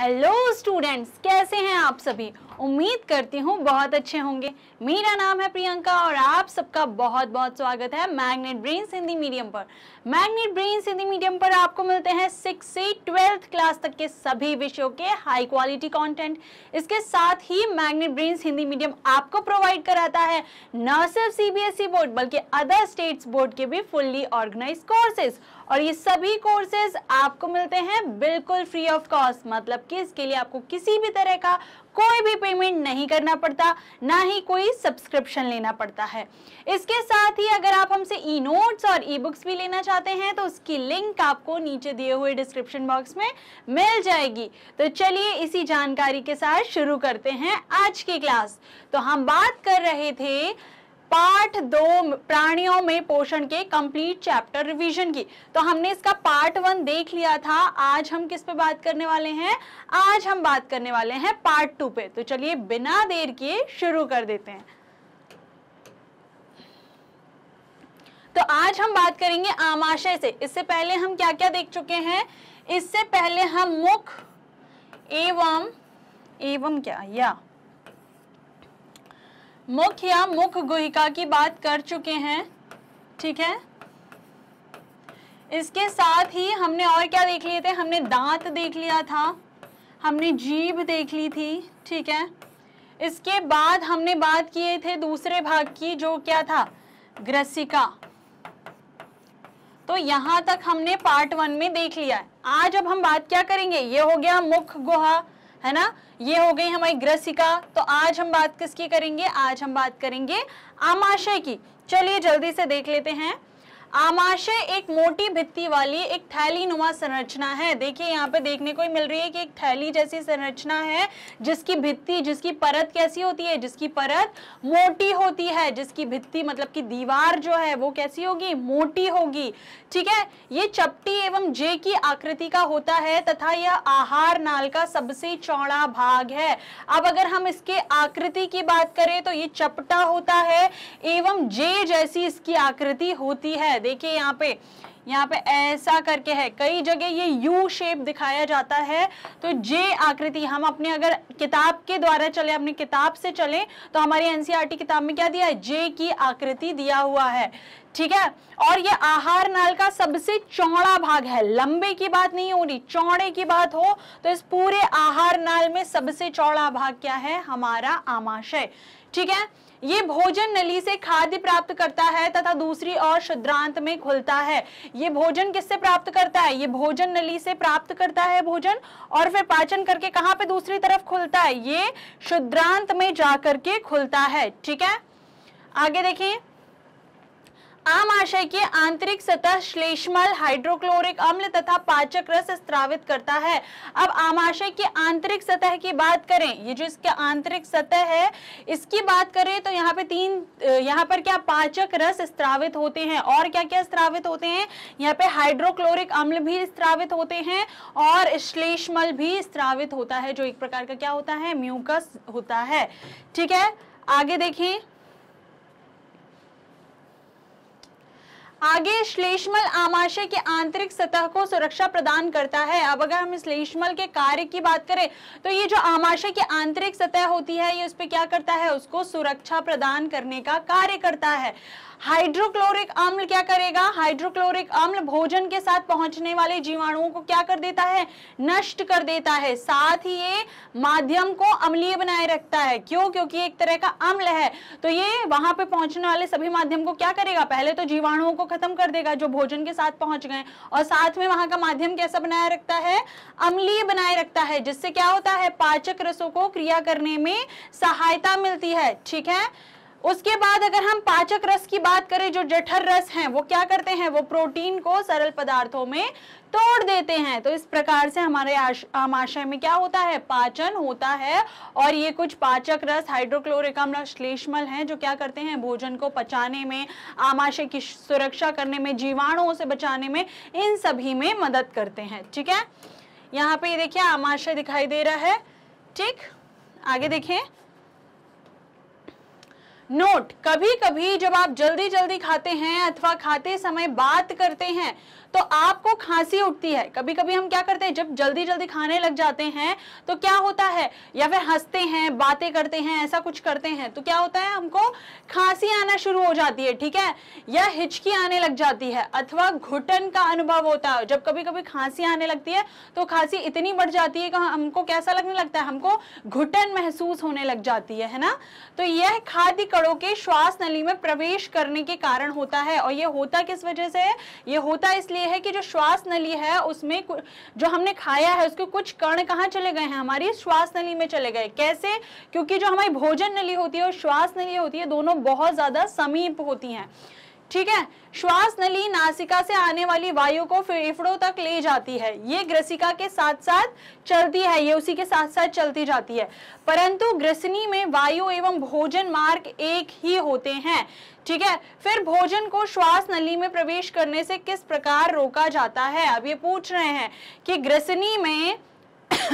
Hello students, कैसे हैं आप सभी। उम्मीद करती हूँ बहुत अच्छे होंगे। मेरा नाम है प्रियंका और आप सबका बहुत बहुत स्वागत है मैग्नेट ब्रेन्स हिंदी मीडियम पर। मैग्नेट ब्रेन्स हिंदी मीडियम पर आपको मिलते हैं 6 से 12th क्लास तक के सभी विषयों के हाई क्वालिटी कंटेंट। इसके साथ ही मैग्नेट ब्रेन्स हिंदी मीडियम आपको प्रोवाइड कराता है न सिर्फ CBSE बोर्ड बल्कि अदर स्टेट्स बोर्ड के भी फुल्ली ऑर्गेनाइज कोर्सेज, और ये सभी कोर्सेज आपको मिलते हैं बिल्कुल फ्री ऑफ कॉस्ट, मतलब कि इसके लिए आपको किसी भी तरह का कोई भी पेमेंट नहीं करना पड़ता, ना ही कोई सब्सक्रिप्शन लेना पड़ता है। इसके साथ ही अगर आप हमसे ई नोट्स और ई बुक्स भी लेना चाहते हैं तो उसकी लिंक आपको नीचे दिए हुए डिस्क्रिप्शन बॉक्स में मिल जाएगी। तो चलिए इसी जानकारी के साथ शुरू करते हैं आज की क्लास। तो हम बात कर रहे थे पार्ट 2 प्राणियों में पोषण के कंप्लीट चैप्टर रिवीजन की। तो हमने इसका पार्ट 1 देख लिया था। आज हम किस पे बात करने वाले हैं? आज हम बात करने वाले हैं पार्ट 2 पे। तो चलिए बिना देर किए शुरू कर देते हैं। तो आज हम बात करेंगे आमाशय से। इससे पहले हम क्या क्या देख चुके हैं? इससे पहले हम मुख या मुख गुहिका की बात कर चुके हैं, ठीक है। इसके साथ ही हमने और क्या देख लिए थे? हमने दांत देख लिया था, हमने जीभ देख ली थी, ठीक है। इसके बाद हमने बात किए थे दूसरे भाग की, जो क्या था? ग्रसिका। तो यहाँ तक हमने पार्ट 1 में देख लिया है। आज अब हम बात क्या करेंगे? ये हो गया मुख गुहा, है ना, ये हो गई हमारी ग्रसिका। तो आज हम बात किसकी करेंगे? आज हम बात करेंगे आमाशय की। चलिए जल्दी से देख लेते हैं। आमाशय एक मोटी भित्ति वाली एक थैली नुमा संरचना है। देखिए यहाँ पे देखने को ही मिल रही है कि एक थैली जैसी संरचना है, जिसकी भित्ति, जिसकी परत कैसी होती है? जिसकी परत मोटी होती है, जिसकी भित्ति मतलब कि दीवार जो है वो कैसी होगी? मोटी होगी, ठीक है। ये चपटी एवं जे की आकृति का होता है तथा यह आहार नाल का सबसे चौड़ा भाग है। अब अगर हम इसके आकृति की बात करें तो ये चपटा होता है एवं जे जैसी इसकी आकृति होती है। देखिए यहाँ पे ऐसा करके है, कई जगह ये यू शेप दिखाया जाता है। तो जे आकृति, हम अपने अगर किताब के द्वारा चले, अपने किताब से चले तो हमारी NCERT किताब में क्या दिया है? जे की आकृति दिया हुआ है, ठीक है। और ये आहार नाल का सबसे चौड़ा भाग है। लंबे की बात नहीं हो रही, चौड़े की बात हो तो इस पूरे आहार नाल में सबसे चौड़ा भाग क्या है? हमारा आमाशय, ठीक है। ये भोजन नली से खाद्य प्राप्त करता है तथा दूसरी ओर क्षुद्रांत में घुलता है। ये भोजन किससे प्राप्त करता है? ये भोजन नली से प्राप्त करता है भोजन, और फिर पाचन करके कहाँ पे दूसरी तरफ खुलता है? ये क्षुद्रांत में जाकर के खुलता है, ठीक है। आगे देखिए, आमाशय के आंतरिक सतह श्लेष्मल हाइड्रोक्लोरिक अम्ल तथा पाचक रस स्त्रावित करता है। अब आमाशय के आंतरिक सतह की बात करें, ये जो इसका आंतरिक सतह है इसकी बात करें तो यहाँ पर क्या पाचक रस स्त्रावित होते हैं, और क्या क्या स्त्रावित होते हैं? यहाँ पे हाइड्रोक्लोरिक अम्ल भी स्त्रावित होते हैं और श्लेष्मल भी स्त्रावित होता है, जो एक प्रकार का क्या होता है? म्यूकस होता है, ठीक है। आगे देखिए, आगे श्लेष्मल आमाशय के आंतरिक सतह को सुरक्षा प्रदान करता है। अब अगर हम श्लेष्मल के कार्य की बात करें तो ये जो आमाशय की आंतरिक सतह होती है ये उस पे क्या करता है? उसको सुरक्षा प्रदान करने का कार्य करता है। हाइड्रोक्लोरिक अम्ल क्या करेगा? हाइड्रोक्लोरिक अम्ल भोजन के साथ पहुंचने वाले जीवाणुओं को क्या कर देता है? नष्ट कर देता है। साथ ही ये माध्यम को अम्लीय बनाए रखता है। क्यों? क्योंकि एक तरह का अम्ल है, तो ये वहां पे पहुंचने वाले सभी माध्यम को क्या करेगा? पहले तो जीवाणुओं को खत्म कर देगा जो भोजन के साथ पहुंच गए, और साथ में वहां का माध्यम कैसा बनाए रखता है? अम्लीय बनाए रखता है, जिससे क्या होता है? पाचक रसों को क्रिया करने में सहायता मिलती है, ठीक है। उसके बाद अगर हम पाचक रस की बात करें, जो जठर रस हैं वो क्या करते हैं? वो प्रोटीन को सरल पदार्थों में तोड़ देते हैं। तो इस प्रकार से हमारे आमाशय में क्या होता है? पाचन होता है, और ये कुछ पाचक रस, हाइड्रोक्लोरिक अम्ल, श्लेष्मल हैं जो क्या करते हैं? भोजन को पचाने में, आमाशय की सुरक्षा करने में, जीवाणुओं से बचाने में, इन सभी में मदद करते हैं, ठीक है। यहाँ पे देखिए आमाशय दिखाई दे रहा है, ठीक। आगे देखिए, नोट, कभी कभी जब आप जल्दी जल्दी खाते हैं अथवा खाते समय बात करते हैं तो आपको खांसी उठती है, कभी कभी हम क्या करते हैं जब जल्दी जल्दी खाने लग जाते हैं तो क्या होता है, या फिर हंसते हैं, बातें करते हैं, ऐसा कुछ करते हैं तो क्या होता है हमको खांसी आना शुरू हो जाती है, ठीक है, या हिचकी आने लग जाती है अथवा घुटन का अनुभव होता है। जब कभी कभी खांसी आने लगती है तो खांसी इतनी बढ़ जाती है कि हमको कैसा लगने लगता है, हमको घुटन महसूस होने लग जाती है ना। तो यह खाद्य कणों के श्वास नली में प्रवेश करने के कारण होता है। और यह होता किस वजह से है, यह होता इसलिए है कि जो श्वास नली है उसमें जो हमने खाया है उसके कुछ कण कहाँ चले गए हैं, हमारी श्वास नली में चले गए। कैसे, क्योंकि जो हमारी भोजन नली होती है और श्वास नली होती है दोनों बहुत ज्यादा समीप होती हैं, ठीक है। श्वास नली नासिका से आने वाली वायु को फेफड़ों तक ले जाती है, ये ग्रसिका के साथ साथ चलती है, ये उसी के साथ साथ चलती जाती है, परंतु ग्रसनी में वायु एवं भोजन मार्ग एक ही होते हैं, ठीक है। फिर भोजन को श्वास नली में प्रवेश करने से किस प्रकार रोका जाता है। अब ये पूछ रहे हैं कि ग्रसनी में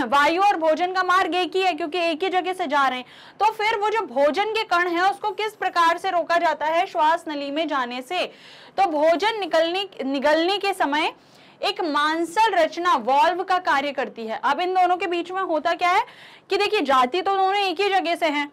वायु और भोजन का मार्ग एक ही है क्योंकि एक ही जगह से जा रहे हैं, तो फिर वो जो भोजन के कण है उसको किस प्रकार से रोका जाता है श्वास नली में जाने से। तो भोजन निगलने के समय एक मांसल रचना वॉल्व का कार्य करती है। अब इन दोनों के बीच में होता क्या है कि देखिए जाती तो दोनों एक ही जगह से हैं,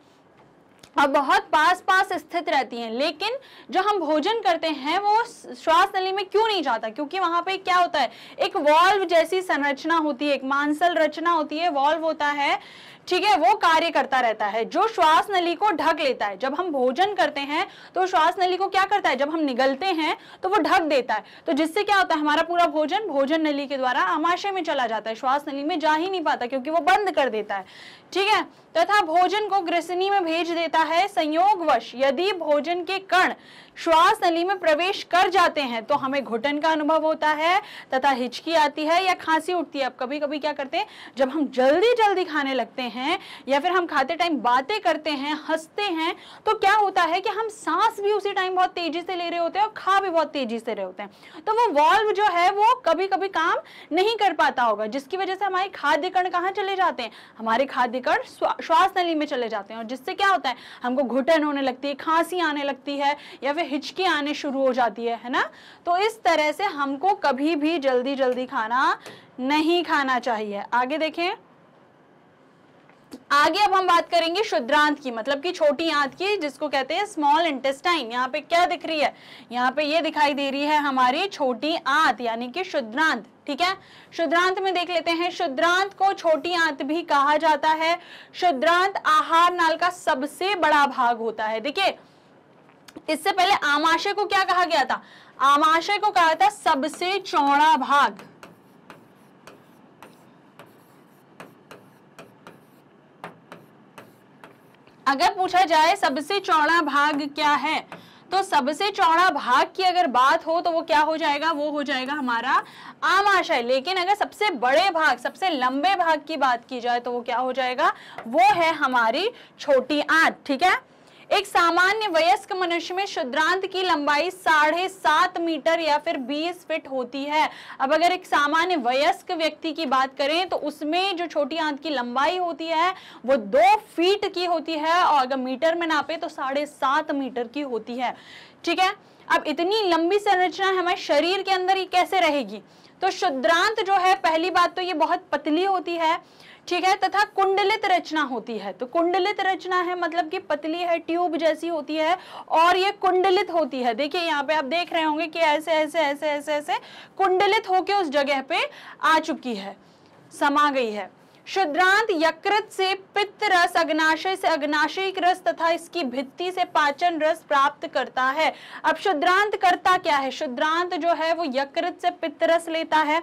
अब बहुत पास पास स्थित रहती हैं, लेकिन जो हम भोजन करते हैं वो श्वास नली में क्यों नहीं जाता, क्योंकि वहां पे क्या होता है एक वॉल्व जैसी संरचना होती है, एक मांसल रचना होती है, वॉल्व होता है, ठीक है, वो कार्य करता रहता है जो श्वास नली को ढक लेता है। जब हम भोजन करते हैं तो श्वास नली को क्या करता है, जब हम निगलते हैं तो वो ढक देता है, तो जिससे क्या होता है हमारा पूरा भोजन भोजन नली के द्वारा आमाशय में चला जाता है, श्वास नली में जा ही नहीं पाता क्योंकि वो बंद कर देता है, ठीक है। तथा भोजन को ग्रसनी में भेज देता है। संयोगवश यदि भोजन के कण श्वास नली में प्रवेश कर जाते हैं तो हमें घुटन का अनुभव होता है तथा हिचकी आती है या खांसी उठती है। अब कभी कभी क्या करते हैं जब हम जल्दी जल्दी खाने लगते हैं या फिर हम खाते टाइम बातें करते हैं, हंसते हैं, तो क्या होता है कि हम सांस भी उसी टाइम बहुत तेजी से ले रहे होते हैं और खा भी बहुत तेजी से रहे होते हैं, तो वो वॉल्व जो है वो कभी कभी काम नहीं कर पाता होगा, जिसकी वजह से हमारे खाद्य कण कहाँ चले जाते हैं, हमारे खाद्य कण श्वास नली में चले जाते हैं, और जिससे क्या होता है हमको घुटन होने लगती है, खांसी आने लगती है या फिर हिचकी आने शुरू हो जाती है ना। तो इस तरह से हमको कभी भी जल्दी जल्दी खाना नहीं खाना चाहिए। आगे देखें, आगे अब हम बात करेंगे क्षुद्रांत की, मतलब कि छोटी आंत की, जिसको कहते हैं स्मॉल इंटेस्टाइन। यहाँ पे क्या दिख रही है, यहाँ पे ये दिखाई दे रही है हमारी छोटी आंत यानी कि क्षुद्रांत, ठीक है। क्षुद्रांत में देख लेते हैं, क्षुद्रांत को छोटी आंत भी कहा जाता है। क्षुद्रांत आहार नाल का सबसे बड़ा भाग होता है। देखिए इससे पहले आमाशय को क्या कहा गया था, आमाशय को कहा था सबसे चौड़ा भाग, अगर पूछा जाए सबसे चौड़ा भाग क्या है तो सबसे चौड़ा भाग की अगर बात हो तो वो क्या हो जाएगा, वो हो जाएगा हमारा आमाशय। लेकिन अगर सबसे बड़े भाग, सबसे लंबे भाग की बात की जाए तो वो क्या हो जाएगा, वो है हमारी छोटी आंत, ठीक है। एक सामान्य वयस्क मनुष्य में क्षुद्रांत की लंबाई 7.5 मीटर या फिर 20 फिट होती है। अब अगर एक सामान्य वयस्क व्यक्ति की बात करें तो उसमें जो छोटी आंत की लंबाई होती है वो 2 फीट की होती है और अगर मीटर में नापे तो 7.5 मीटर की होती है, ठीक है। अब इतनी लंबी संरचना हमारे शरीर के अंदर ये कैसे रहेगी, तो क्षुद्रांत जो है पहली बात तो ये बहुत पतली होती है, ठीक है, तथा कुंडलित रचना होती है। तो कुंडलित रचना है मतलब कि पतली है, ट्यूब जैसी होती है और ये कुंडलित होती है। देखिए यहाँ पे आप देख रहे होंगे कि ऐसे ऐसे ऐसे ऐसे ऐसे कुंडलित होके उस जगह पे आ चुकी है, समा गई है। क्षुद्रांत यकृत से पित्त रस, अग्नाशय से अग्नाशयिक रस तथा इसकी भित्ति से पाचन रस प्राप्त करता है। अब क्षुद्रांत करता क्या है, क्षुद्रांत जो है वो यकृत से पित्त रस लेता है,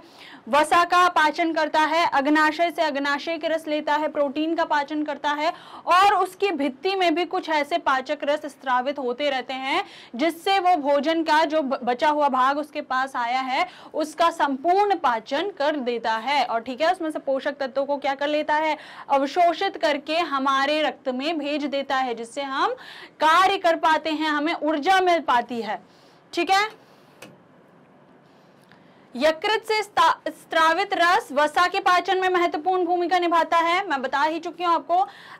वसा का पाचन करता है, अग्नाशय से अग्नाशयिक रस लेता है, प्रोटीन का पाचन करता है और उसकी भित्ति में भी कुछ ऐसे पाचक रस स्त्रावित होते रहते हैं जिससे वो भोजन का जो बचा हुआ भाग उसके पास आया है उसका संपूर्ण पाचन कर देता है और ठीक है उसमें से पोषक तत्वों को कर लेता है, अवशोषित करके हमारे रक्त में भेज देता है जिससे हम कार्य कर पाते हैं, हमें ऊर्जा मिल पाती है, ठीक है। यकृत से स्रावित रस वसा के पाचन में महत्वपूर्ण भूमिका निभाता है। मैं बता ही चुकी हूँ आपको,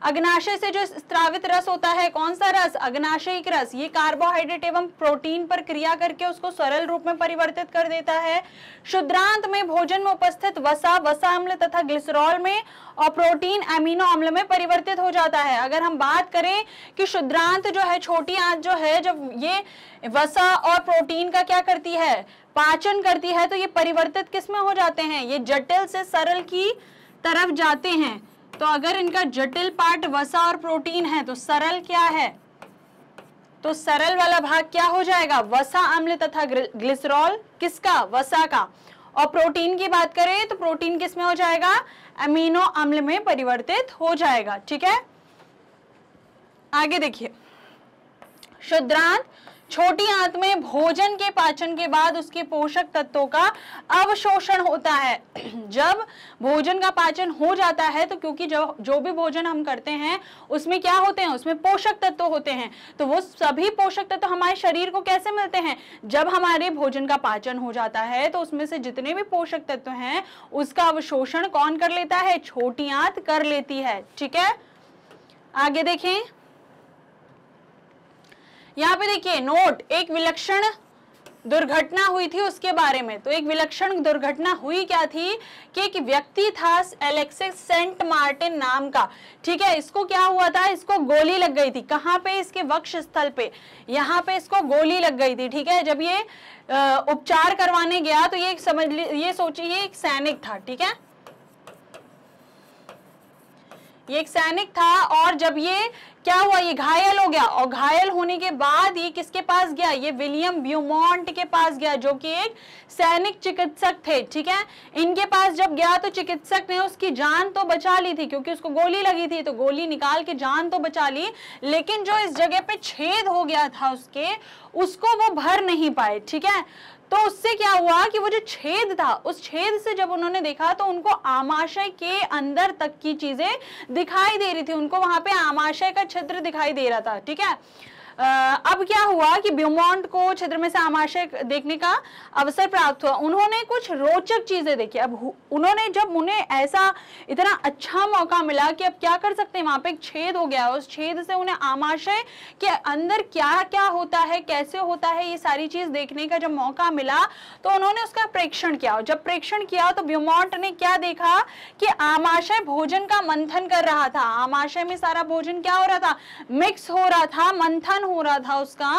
अग्नाशय से जो स्रावित रस होता है, कौन सा रस? अग्नाशयिक रस। ये कार्बोहाइड्रेट एवं प्रोटीन पर क्रिया करके उसको सरल रूप में परिवर्तित कर देता है। शुद्रांत में भोजन में उपस्थित वसा वसा अम्ल तथा ग्लिसरॉल में और प्रोटीन अमीनो अम्ल में परिवर्तित हो जाता है। अगर हम बात करें कि शुद्रांत जो है, छोटी आंत जो है, जब ये वसा और प्रोटीन का क्या करती है, पाचन करती है, तो ये परिवर्तित किसमें हो जाते हैं? ये जटिल से सरल की तरफ जाते हैं। तो अगर इनका जटिल पार्ट वसा और प्रोटीन है तो सरल क्या है? तो सरल वाला भाग क्या हो जाएगा? वसा अम्ल तथा ग्लिसरॉल। किसका? वसा का। और प्रोटीन की बात करें तो प्रोटीन किसमें हो जाएगा? अमीनो अम्ल में परिवर्तित हो जाएगा। ठीक है, आगे देखिए। शुद्रांत छोटी आंत में भोजन के पाचन के बाद उसके पोषक तत्वों का अवशोषण होता है। जब भोजन का पाचन हो जाता है तो क्योंकि जो भी भोजन हम करते हैं उसमें क्या होते हैं? उसमें पोषक तत्व होते हैं। तो वो सभी पोषक तत्व हमारे शरीर को कैसे मिलते हैं? जब हमारे भोजन का पाचन हो जाता है तो उसमें से जितने भी पोषक तत्व हैं उसका अवशोषण कौन कर लेता है? छोटी आंत कर लेती है। ठीक है, आगे देखें। यहाँ पे देखिए नोट, एक विलक्षण दुर्घटना हुई थी उसके बारे में। तो एक विलक्षण दुर्घटना हुई क्या थी कि एक व्यक्ति था एलेक्सिस सेंट मार्टिन नाम का। ठीक है, इसको क्या हुआ था? इसको गोली लग गई थी। कहाँ पे? इसके वक्षस्थल पे, यहाँ पे इसको गोली लग गई थी। ठीक है, जब ये उपचार करवाने गया तो ये सोचिए एक सैनिक था। ठीक है, ये एक सैनिक था और जब ये क्या हुआ, ये घायल हो गया और घायल होने के बाद ये किसके पास गया? ये विलियम ब्यूमोंट के पास गया जो कि एक सैनिक चिकित्सक थे। ठीक है, इनके पास जब गया तो चिकित्सक ने उसकी जान तो बचा ली थी क्योंकि उसको गोली लगी थी, तो गोली निकाल के जान तो बचा ली, लेकिन जो इस जगह पे छेद हो गया था उसके, उसको वो भर नहीं पाए। ठीक है, तो उससे क्या हुआ कि वो जो छेद था, उस छेद से जब उन्होंने देखा तो उनको आमाशय के अंदर तक की चीजें दिखाई दे रही थी। उनको वहां पे आमाशय का छिद्र दिखाई दे रहा था। ठीक है, अब क्या हुआ कि ब्यूमोंट को छिद्र में से आमाशय देखने का अवसर प्राप्त हुआ। उन्होंने कुछ रोचक चीजें देखी। अब उन्होंने, जब उन्हें ऐसा इतना अच्छा मौका मिला कि अब क्या कर सकते हैं, वहां पे एक छेद हो गया, उस छेद से उन्हें आमाशय के अंदर क्या क्या होता है, कैसे होता है, ये सारी चीज देखने का जब मौका मिला तो उन्होंने उसका प्रेक्षण किया। और जब प्रेक्षण किया तो ब्यूमोंट ने क्या देखा कि आमाशय भोजन का मंथन कर रहा था। आमाशय में सारा भोजन क्या हो रहा था? मिक्स हो रहा था, मंथन हो रहा था उसका।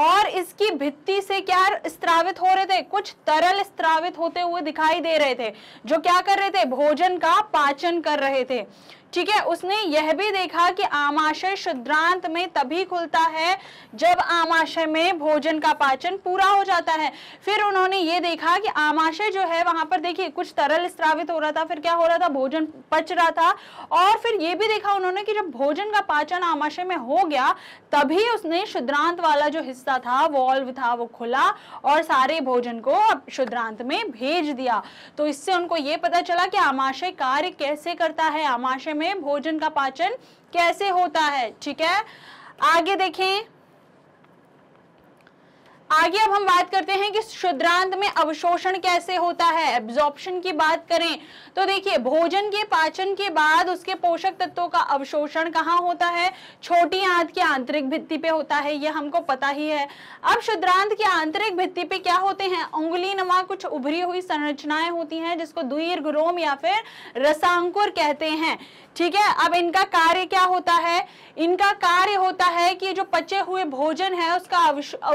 और इसकी भित्ति से क्या स्रावित हो रहे थे? कुछ तरल स्रावित होते हुए दिखाई दे रहे थे जो क्या कर रहे थे? भोजन का पाचन कर रहे थे। ठीक है, उसने यह भी देखा कि आमाशय शुद्रांत में तभी खुलता है जब आमाशय में भोजन का पाचन पूरा हो जाता है। फिर उन्होंने ये देखा कि आमाशय जो है वहां पर देखिए कुछ तरल स्रावित हो रहा था, फिर क्या हो रहा था? भोजन पच रहा था। और फिर ये भी देखा उन्होंने कि जब भोजन का पाचन आमाशय में हो गया तभी उसने शुद्रांत वाला जो हिस्सा था, वॉल्व था, वो खुला और सारे भोजन को शुद्रांत में भेज दिया। तो इससे उनको ये पता चला कि आमाशय कार्य कैसे करता है, आमाशय में भोजन का पाचन कैसे होता है। ठीक है, आगे देखें। आगे अब हम बात करते हैं कि शुद्रांत में अवशोषण कैसे होता है। एब्जॉर्प्शन की बात करें तो देखिए भोजन के पाचन के बाद उसके पोषक तत्वों का अवशोषण कहाँ होता है? छोटी आंत की आंतरिक भित्ति पे होता है, यह हमको पता ही है। अब शुद्रांत की आंतरिक भित्ति पे क्या होते हैं? उंगलीनुमा कुछ उभरी हुई संरचनाएं होती हैं जिसको दीर्घ रोम या फिर रसांकुर कहते हैं। ठीक है, अब इनका कार्य क्या होता है? इनका कार्य होता है कि जो पचे हुए भोजन है उसका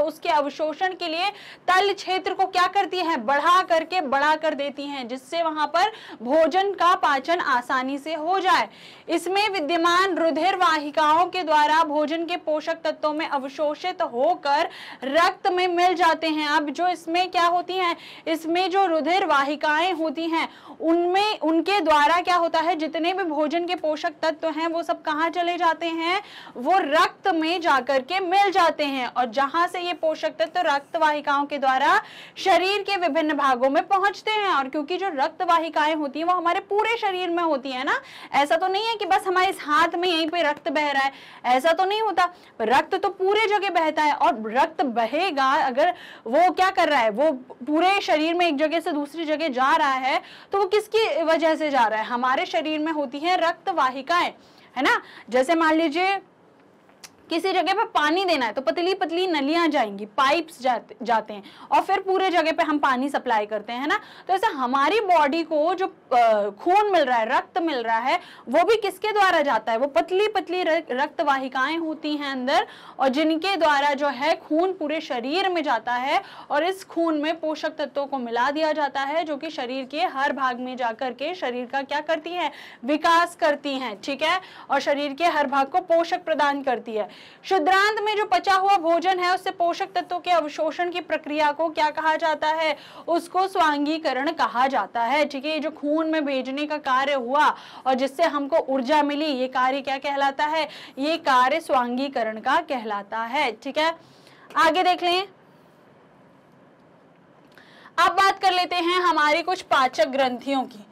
उसके अवशोषण के लिए तल क्षेत्र को क्या करती है? बड़ा कर देती हैं, जिससे वहां पर भोजन का पाचन आसानी से हो जाए। इसमें विद्यमान रुधिर वाहिकाओं के द्वारा भोजन के पोषक तत्वों में अवशोषित होकर रक्त में मिल जाते हैं। अब जो इसमें क्या होती है, इसमें जो रुधिर वाहिकाएं होती हैं उनके द्वारा क्या होता है, जितने भी भोजन के पोषक तत्व हैं वो सब कहाँ चले जाते हैं? हैं वो रक्त में जाकर के मिल जाते हैं और जहां से ये पोषक तत्व रक्त वाहिकाओं के द्वारा शरीर के विभिन्न भागों में पहुंचते हैं। और क्योंकि जो रक्त वाहिकाएं होती है वो हमारे पूरे शरीर में होती है ना, ऐसा तो नहीं है कि बस हमारे इस हाथ में यहीं पे रक्त बह रहा है, ऐसा तो नहीं होता। रक्त तो पूरे जगह बहता है और रक्त बहेगा अगर वो क्या कर रहा है, वो पूरे शरीर में एक जगह से दूसरी जगह जा रहा है तो वो किसकी वजह से जा रहा है, हमारे शरीर में होती है रक्त वाहिकाएं, है ना। जैसे मान लीजिए किसी जगह पे पानी देना है तो पतली पतली नलियां जाएंगी, पाइप्स जाते हैं और फिर पूरे जगह पे हम पानी सप्लाई करते हैं ना। तो ऐसा हमारी बॉडी को जो खून मिल रहा है, रक्त मिल रहा है, वो भी किसके द्वारा जाता है, वो पतली पतली रक्त वाहिकाएं होती हैं अंदर, और जिनके द्वारा जो है खून पूरे शरीर में जाता है और इस खून में पोषक तत्वों को मिला दिया जाता है जो कि शरीर के हर भाग में जाकर के शरीर का क्या करती है, विकास करती है, ठीक है, और शरीर के हर भाग को पोषक प्रदान करती है। शुद्रांत में जो पचा हुआ भोजन है उससे पोषक तत्वों के अवशोषण की प्रक्रिया को क्या कहा जाता है, उसको स्वांगीकरण कहा जाता है, ठीक है। ये जो खून में भेजने का कार्य हुआ और जिससे हमको ऊर्जा मिली, ये कार्य क्या कहलाता है, ये कार्य स्वांगीकरण का कहलाता है, ठीक है। आगे देख लें, अब बात कर लेते हैं हमारी कुछ पाचक ग्रंथियों की।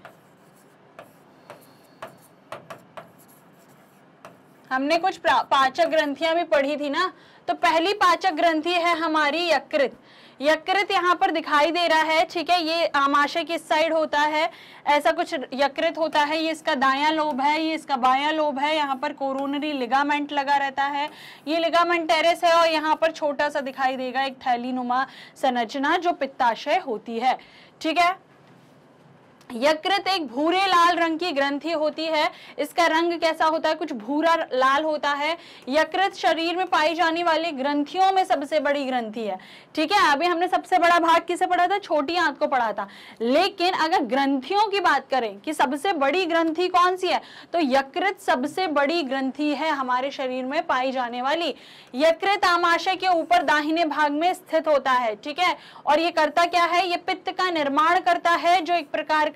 हमने कुछ पाचक ग्रंथियां भी पढ़ी थी ना, तो पहली पाचक ग्रंथि है हमारी यकृत। यकृत यहाँ पर दिखाई दे रहा है, ठीक है, ये आमाशय की साइड होता है, ऐसा कुछ यकृत होता है। ये इसका दायां लोब है, ये इसका बायां लोब है, यहाँ पर कोरोनरी लिगामेंट लगा रहता है, ये लिगामेंट टेरेस है और यहाँ पर छोटा सा दिखाई देगा एक थैलीनुमा संरचना जो पित्ताशय होती है, ठीक है। यकृत एक भूरे लाल रंग की ग्रंथि होती है, इसका रंग कैसा होता है, कुछ भूरा लाल होता है। यकृत शरीर में पाई जाने वाली ग्रंथियों में सबसे बड़ी ग्रंथि है, ठीक है। अभी हमने सबसे बड़ा भाग किसे पढ़ा था, छोटी आंत को पढ़ा था, लेकिन अगर ग्रंथियों की बात करें कि सबसे बड़ी ग्रंथि कौन सी है, तो यकृत सबसे बड़ी ग्रंथि है हमारे शरीर में पाई जाने वाली। यकृत आमाशय के ऊपर दाहिने भाग में स्थित होता है, ठीक है, और ये करता क्या है, ये पित्त का निर्माण करता है जो एक प्रकार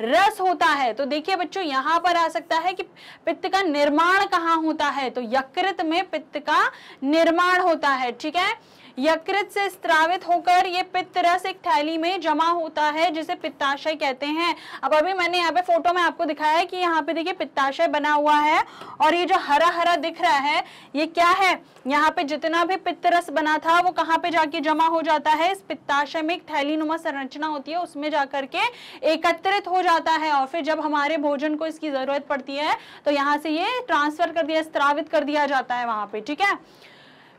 रस होता है। तो देखिए बच्चों, यहां पर आ सकता है कि पित्त का निर्माण कहां होता है, तो यकृत में पित्त का निर्माण होता है, ठीक है। यकृत से स्त्रावित होकर ये पित्त रस एक थैली में जमा होता है जिसे पित्ताशय कहते हैं। अब अभी मैंने यहाँ पे फोटो में आपको दिखाया है कि यहाँ पे देखिए पित्ताशय बना हुआ है और ये जो हरा हरा दिख रहा है ये क्या है, यहाँ पे जितना भी पित्त रस बना था वो कहाँ पे जाके जमा हो जाता है, इस पित्ताशय में एक थैली नुमा संरचना होती है उसमें जाकर के एकत्रित हो जाता है और फिर जब हमारे भोजन को इसकी जरूरत पड़ती है तो यहाँ से ये ट्रांसफर कर दिया, स्त्रावित कर दिया जाता है वहां पे, ठीक है।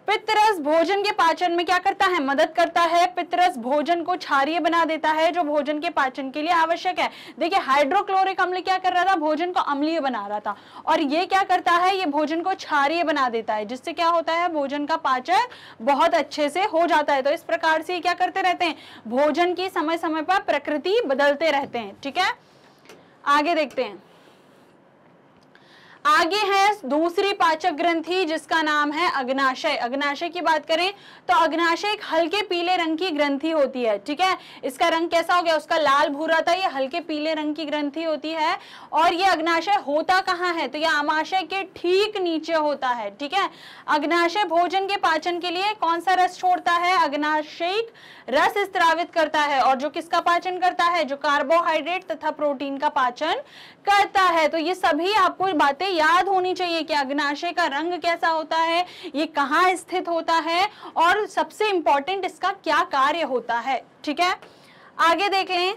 पित्तरस भोजन के पाचन में क्या करता है, मदद करता है। पित्तरस भोजन को क्षारीय बना देता है जो भोजन के पाचन के लिए आवश्यक है। देखिए हाइड्रोक्लोरिक अम्ल क्या कर रहा था, भोजन को अम्लीय बना रहा था, और ये क्या करता है, ये भोजन को क्षारीय बना देता है जिससे क्या होता है, भोजन का पाचन बहुत अच्छे से हो जाता है। तो इस प्रकार से क्या करते रहते हैं, भोजन की समय समय पर प्रकृति बदलते रहते हैं, ठीक है। आगे देखते हैं, आगे है दूसरी पाचक ग्रंथि जिसका नाम है अग्नाशय। अग्नाशय की बात करें तो अग्नाशय एक हल्के पीले रंग की ग्रंथि होती है, ठीक है। इसका रंग कैसा हो गया, उसका लाल भूरा था, ये हल्के पीले रंग की ग्रंथि होती है। और ये अग्नाशय होता कहाँ है, तो ये आमाशय के ठीक नीचे होता है, ठीक है। अग्नाशय भोजन के पाचन के लिए कौन सा रस छोड़ता है, अग्नाशयिक रस स्त्रावित करता है, और जो किसका पाचन करता है, जो कार्बोहाइड्रेट तथा प्रोटीन का पाचन करता है। तो ये सभी आपको बातें याद होनी चाहिए कि अग्नाशय का रंग कैसा होता है, ये कहाँ स्थित होता है और सबसे इंपॉर्टेंट इसका क्या कार्य होता है, ठीक है। आगे देखें,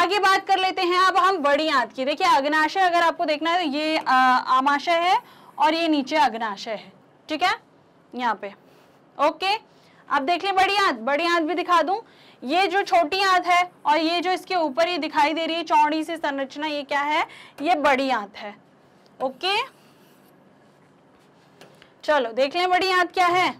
आगे बात कर लेते हैं अब हम बड़ी आंत की। देखिए अग्नाशय अगर आपको देखना है तो ये आमाशय है और ये नीचे अग्नाशय है, ठीक है, यहाँ पे, ओके। अब देख लें बड़ी आंत, बड़ी आंत भी दिखा दूं, ये जो छोटी आंत है और ये जो इसके ऊपर ये दिखाई दे रही है चौड़ी सी संरचना, ये क्या है, ये बड़ी आंत है, ओके। चलो देख लें बड़ी आंत क्या है।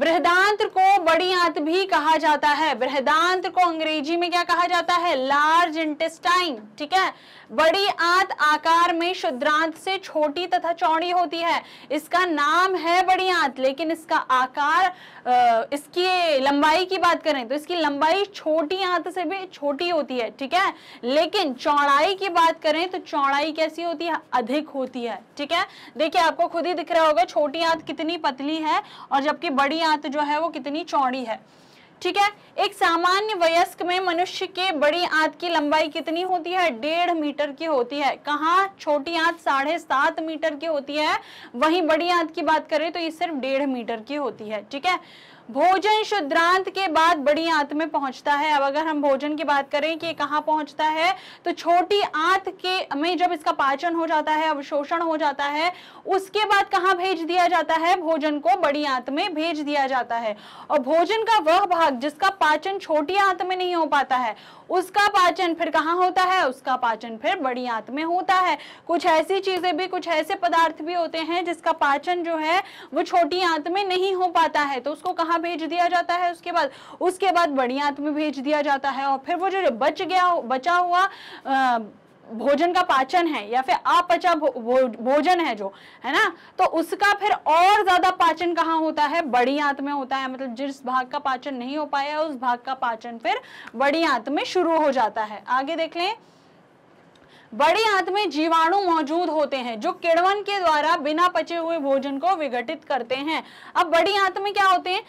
बृहदान्त्र को बड़ी आंत भी कहा जाता है। बृहदान्त्र को अंग्रेजी में क्या कहा जाता है? Large intestine. ठीक है, बड़ी आंत आकार में क्षुद्रांत से छोटी तथा चौड़ी होती है। इसका नाम है बड़ी आंत, लेकिन इसका आकार, इसकी लंबाई की बात करें तो इसकी लंबाई छोटी आंत से भी छोटी होती है। ठीक है, लेकिन चौड़ाई की बात करें तो चौड़ाई कैसी होती है? अधिक होती है। ठीक है, देखिए आपको खुद ही दिख रहा होगा छोटी आंत कितनी पतली है और जबकि बड़ी आंत जो है वो कितनी चौड़ी है। ठीक है, एक सामान्य वयस्क में मनुष्य के बड़ी आंत की लंबाई कितनी होती है? 1.5 मीटर की होती है। कहाँ छोटी आंत 7.5 मीटर की होती है, वहीं बड़ी आंत की बात करें तो ये सिर्फ 1.5 मीटर की होती है। ठीक है, भोजन क्षुद्रांत के बाद बड़ी आंत में पहुंचता है। अब अगर हम भोजन की बात करें कि कहाँ पहुंचता है, तो छोटी आंत के में जब इसका पाचन हो जाता है, अवशोषण हो जाता है, उसके बाद कहाँ भेज दिया जाता है? भोजन को बड़ी आंत में भेज दिया जाता है। और भोजन का वह भाग जिसका पाचन छोटी आंत में नहीं हो पाता है, उसका पाचन फिर कहाँ होता है? उसका पाचन फिर बड़ी आंत में होता है। कुछ ऐसी चीजें भी, कुछ ऐसे पदार्थ भी होते हैं जिसका पाचन जो है वो छोटी आंत में नहीं हो पाता है, तो उसको कहाँ भेज दिया जाता है? उसके बाद बड़ी आंत में भेज दिया जाता है। और फिर वो जो बचा हुआ भोजन का पाचन है या फिर अपचा भोजन है जो है ना, तो उसका फिर और ज्यादा पाचन कहाँ होता है? बड़ी आंत में होता है। मतलब जिस भाग का पाचन नहीं हो पाया उस भाग का पाचन फिर बड़ी आंत में शुरू हो जाता है। आगे देख लें, बड़ी आंत में जीवाणु मौजूद होते हैं जो किण्वन के द्वारा बिना पचे हुए भोजन को विघटित करते हैं। अब बड़ी आंत में क्या होते हैं?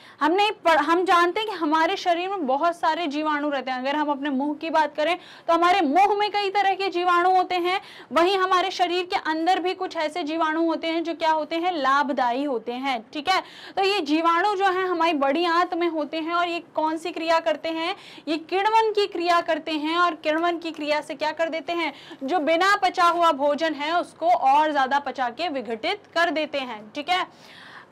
हम जानते हैं कि हमारे शरीर में बहुत सारे जीवाणु रहते हैं। अगर हम अपने मुंह की बात करें तो हमारे मुंह में कई तरह के जीवाणु होते हैं, वहीं हमारे शरीर के अंदर भी कुछ ऐसे जीवाणु होते हैं जो क्या होते हैं? लाभदायी होते हैं। ठीक है, तो ये जीवाणु जो है हमारी बड़ी आंत में होते हैं और ये कौन सी क्रिया करते हैं? ये किण्वन की क्रिया करते हैं और किण्वन की क्रिया से क्या कर देते हैं? जो बिना पचा हुआ भोजन है उसको और ज्यादा पचा के विघटित कर देते हैं। ठीक है,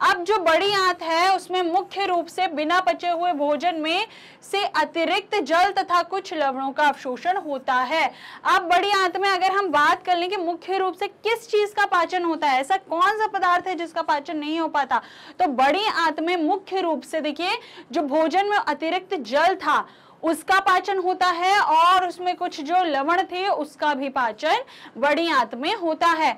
अब जो बड़ी आंत है उसमें मुख्य रूप से बिना पचे हुए भोजन में से अतिरिक्त जल तथा कुछ लवणों का अवशोषण होता है। अब बड़ी आंत में अगर हम बात कर लें कि मुख्य रूप से किस चीज का पाचन होता है, ऐसा कौन सा पदार्थ है जिसका पाचन नहीं हो पाता, तो बड़ी आंत में मुख्य रूप से देखिए जो भोजन में अतिरिक्त जल था उसका पाचन होता है और उसमें कुछ जो लवण थे उसका भी पाचन बड़ी आंत में होता है।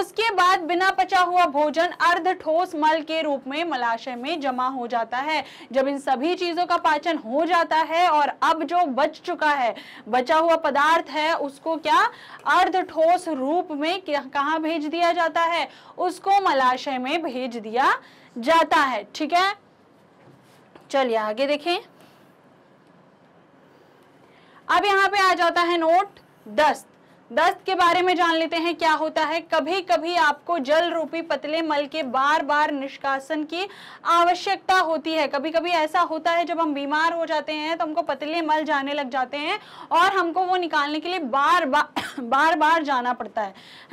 उसके बाद बिना पचा हुआ भोजन अर्ध ठोस मल के रूप में मलाशय में जमा हो जाता है। जब इन सभी चीजों का पाचन हो जाता है और अब जो बच चुका है, बचा हुआ पदार्थ है, उसको क्या अर्ध ठोस रूप में कहाँ भेज दिया जाता है? उसको मलाशय में भेज दिया जाता है। ठीक है, चलिए आगे देखें। अब यहाँ पे आ जाता है नोट दस्त। दस्त के बारे में जान लेते हैं क्या होता है। कभी कभी आपको जल रूपी पतले मल के बार बार निष्कासन की आवश्यकता होती है। कभी कभी ऐसा होता है जब हम बीमार हो जाते हैं तो हमको पतले मल जाने लग जाते हैं और हमको वो निकालने के लिए बार बार जाना पड़ता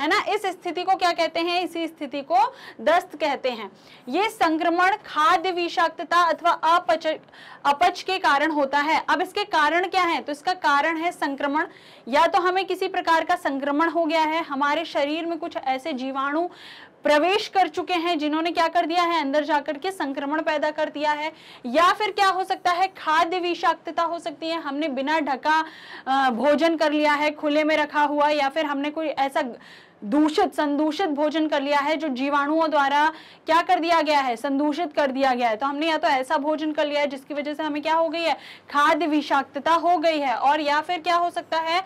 है ना। इस स्थिति को क्या कहते हैं? इसी स्थिति को दस्त कहते हैं। ये संक्रमण खाद्य विषाक्तता अथवा अपच के कारण होता है। अब इसके कारण क्या है? तो इसका कारण है संक्रमण। या तो हमें किसी प्रकार का संक्रमण हो गया है, हमारे शरीर में कुछ ऐसे जीवाणु प्रवेश कर चुके हैं जिन्होंने क्या कर दिया है? अंदर जाकर के संक्रमण पैदा कर दिया है। या फिर क्या हो सकता है? खाद्य विषाक्तता हो सकती है। हमने बिना ढका भोजन कर लिया है, खुले में रखा हुआ, या फिर हमने कोई ऐसा संदूषित भोजन कर लिया है जो जीवाणुओं द्वारा क्या कर दिया गया है? संदूषित कर दिया गया है। तो हमने या तो ऐसा भोजन कर लिया है जिसकी वजह से हमें क्या हो गई है? खाद्य विषाक्तता हो गई है। और या फिर क्या हो सकता है?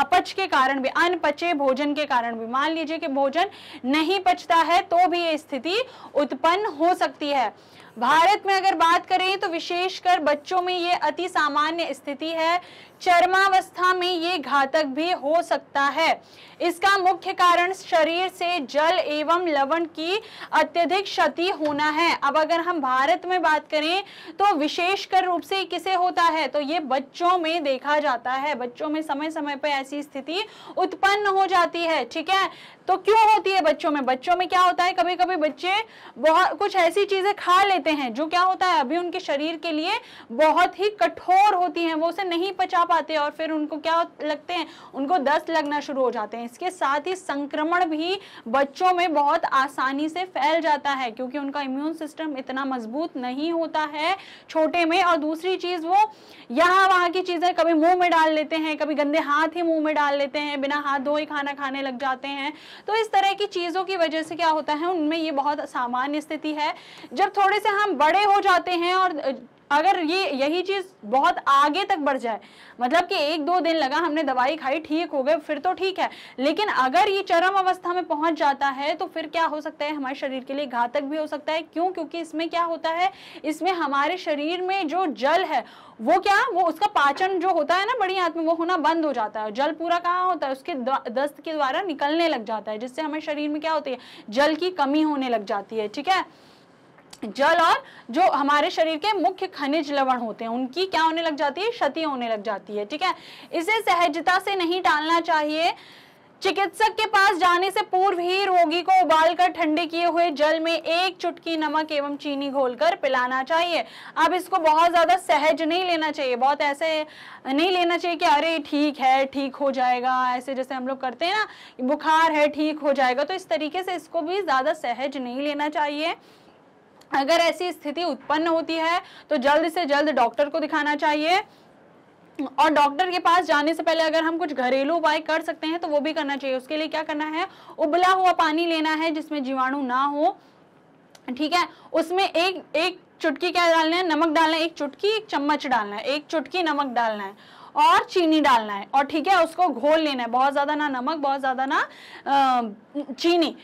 अपच के कारण भी, अनपचे भोजन के कारण भी। मान लीजिए कि भोजन नहीं पचता है तो भी ये स्थिति उत्पन्न हो सकती है। भारत में अगर बात करें तो विशेषकर बच्चों में ये अति सामान्य स्थिति है। चरमावस्था में ये घातक भी हो सकता है। इसका मुख्य कारण शरीर से जल एवं लवण की अत्यधिक क्षति होना है। अब अगर हम भारत में बात करें तो विशेषकर रूप से किसे होता है? तो ये बच्चों में देखा जाता है। बच्चों में समय समय पर ऐसी स्थिति उत्पन्न हो जाती है। ठीक है, तो क्यों होती है बच्चों में? बच्चों में क्या होता है? कभी कभी बच्चे बहुत कुछ ऐसी चीजें खा लेते हैं जो क्या होता है अभी उनके शरीर के लिए बहुत ही कठोर होती हैं, वो उसे नहीं पचा पाते और फिर उनको क्या लगते हैं? उनको दस्त लगना शुरू हो जाते हैं। इसके साथ ही संक्रमण भी बच्चों में बहुत आसानी से फैल जाता है क्योंकि उनका इम्यून सिस्टम इतना मजबूत नहीं होता है छोटे में। और दूसरी चीज, वो यहाँ वहाँ की चीजें कभी मुंह में डाल लेते हैं, कभी गंदे हाथ ही मुंह में डाल लेते हैं, बिना हाथ धोए खाना खाने लग जाते हैं। तो इस तरह की चीजों की वजह से क्या होता है, उनमें ये बहुत सामान्य स्थिति है। जब थोड़े से हम बड़े हो जाते हैं और अगर ये यही चीज़ बहुत आगे तक बढ़ जाए, मतलब कि एक दो दिन लगा, हमने दवाई खाई, ठीक हो गए, फिर तो ठीक है, लेकिन अगर ये चरम अवस्था में पहुंच जाता है तो फिर क्या हो सकता है, हमारे शरीर के लिए घातक भी हो सकता है। क्यों? क्योंकि इसमें क्या होता है, इसमें हमारे शरीर में जो जल है वो क्या, वो उसका पाचन जो होता है ना बड़ी आंत में, वो होना बंद हो जाता है। जल पूरा कहाँ होता है, उसके दस्त के द्वारा निकलने लग जाता है, जिससे हमारे शरीर में क्या होती है, जल की कमी होने लग जाती है। ठीक है, जल और जो हमारे शरीर के मुख्य खनिज लवण होते हैं उनकी क्या होने लग जाती है, क्षति होने लग जाती है। ठीक है, इसे सहजता से नहीं टालना चाहिए। चिकित्सक के पास जाने से पूर्व ही रोगी को उबालकर ठंडे किए हुए जल में 1 चुटकी नमक एवं चीनी घोलकर पिलाना चाहिए। अब इसको बहुत ज़्यादा सहज नहीं लेना चाहिए, बहुत ऐसे नहीं लेना चाहिए कि अरे ठीक है, ठीक हो जाएगा, ऐसे जैसे हम लोग करते हैं ना, बुखार है ठीक हो जाएगा, तो इस तरीके से इसको भी ज़्यादा सहज नहीं लेना चाहिए। अगर ऐसी स्थिति उत्पन्न होती है तो जल्द से जल्द डॉक्टर को दिखाना चाहिए। और डॉक्टर के पास जाने से पहले अगर हम कुछ घरेलू उपाय कर सकते हैं तो वो भी करना चाहिए। उसके लिए क्या करना है, उबला हुआ पानी लेना है जिसमें जीवाणु ना हो, ठीक है, उसमें एक चुटकी क्या डालना है, नमक डालना है, 1 चुटकी 1 चम्मच डालना है, 1 चुटकी नमक डालना है और चीनी डालना है और ठीक है उसको घोल लेना है, बहुत ज़्यादा ना नमक, बहुत ज़्यादा ना चीनी।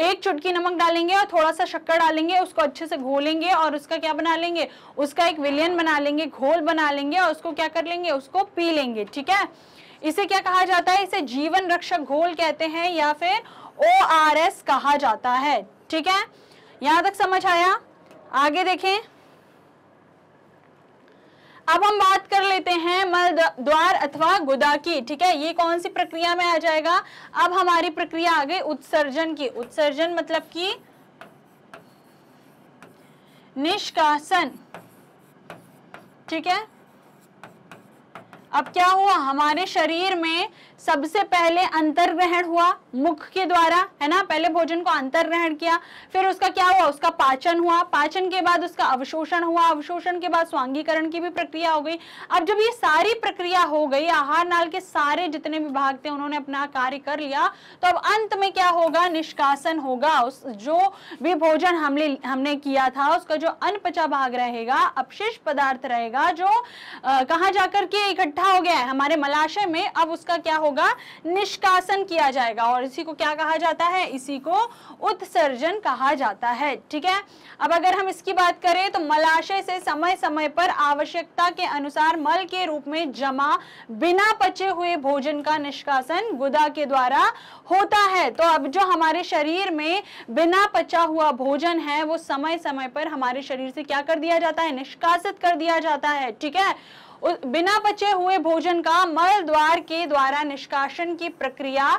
1 चुटकी नमक डालेंगे और थोड़ा सा शक्कर डालेंगे, उसको अच्छे से घोलेंगे और उसका क्या बना लेंगे, उसका एक विलयन बना लेंगे, घोल बना लेंगे और उसको क्या कर लेंगे, उसको पी लेंगे। ठीक है, इसे क्या कहा जाता है, इसे जीवन रक्षक घोल कहते हैं या फिर ORS कहा जाता है। ठीक है, यहाँ तक समझ आया? आगे देखें। अब हम बात कर लेते हैं मल द्वार अथवा गुदा की। ठीक है, ये कौन सी प्रक्रिया में आ जाएगा? अब हमारी प्रक्रिया आ गई उत्सर्जन की। उत्सर्जन मतलब कि निष्कासन। ठीक है, अब क्या हुआ, हमारे शरीर में सबसे पहले अंतर्ग्रहण हुआ मुख के द्वारा, है ना, पहले भोजन को अंतर्ग्रहण किया, फिर उसका क्या हुआ, उसका पाचन हुआ, पाचन के बाद उसका अवशोषण हुआ, अवशोषण के बाद स्वांगीकरण की भी प्रक्रिया हो गई। अब जब ये सारी प्रक्रिया हो गई, आहार नाल के सारे जितने भी भाग थे उन्होंने अपना कार्य कर लिया, तो अब अंत में क्या होगा, निष्कासन होगा। उस जो भी भोजन हमने किया था उसका जो अनपचा भाग रहेगा, अपशिष्ट पदार्थ रहेगा, जो कहाँ जाकर के इकट्ठा हो गया है हमारे मलाशय में, अब उसका क्या होगा, निष्कासन किया जाएगा और इसी को क्या कहा जाता है, इसी को उत्सर्जन कहा जाता है। ठीक है, अब अगर हम इसकी बात करें तो मलाशय से समय समय पर आवश्यकता के अनुसार मल के रूप में जमा बिना पचे हुए भोजन का निष्कासन गुदा के द्वारा होता है। तो अब जो हमारे शरीर में बिना पचा हुआ भोजन है वो समय समय पर हमारे शरीर से क्या कर दिया जाता है, निष्कासित कर दिया जाता है। ठीक है, बिना पचे हुए भोजन का मल द्वार के द्वारा निष्कासन की प्रक्रिया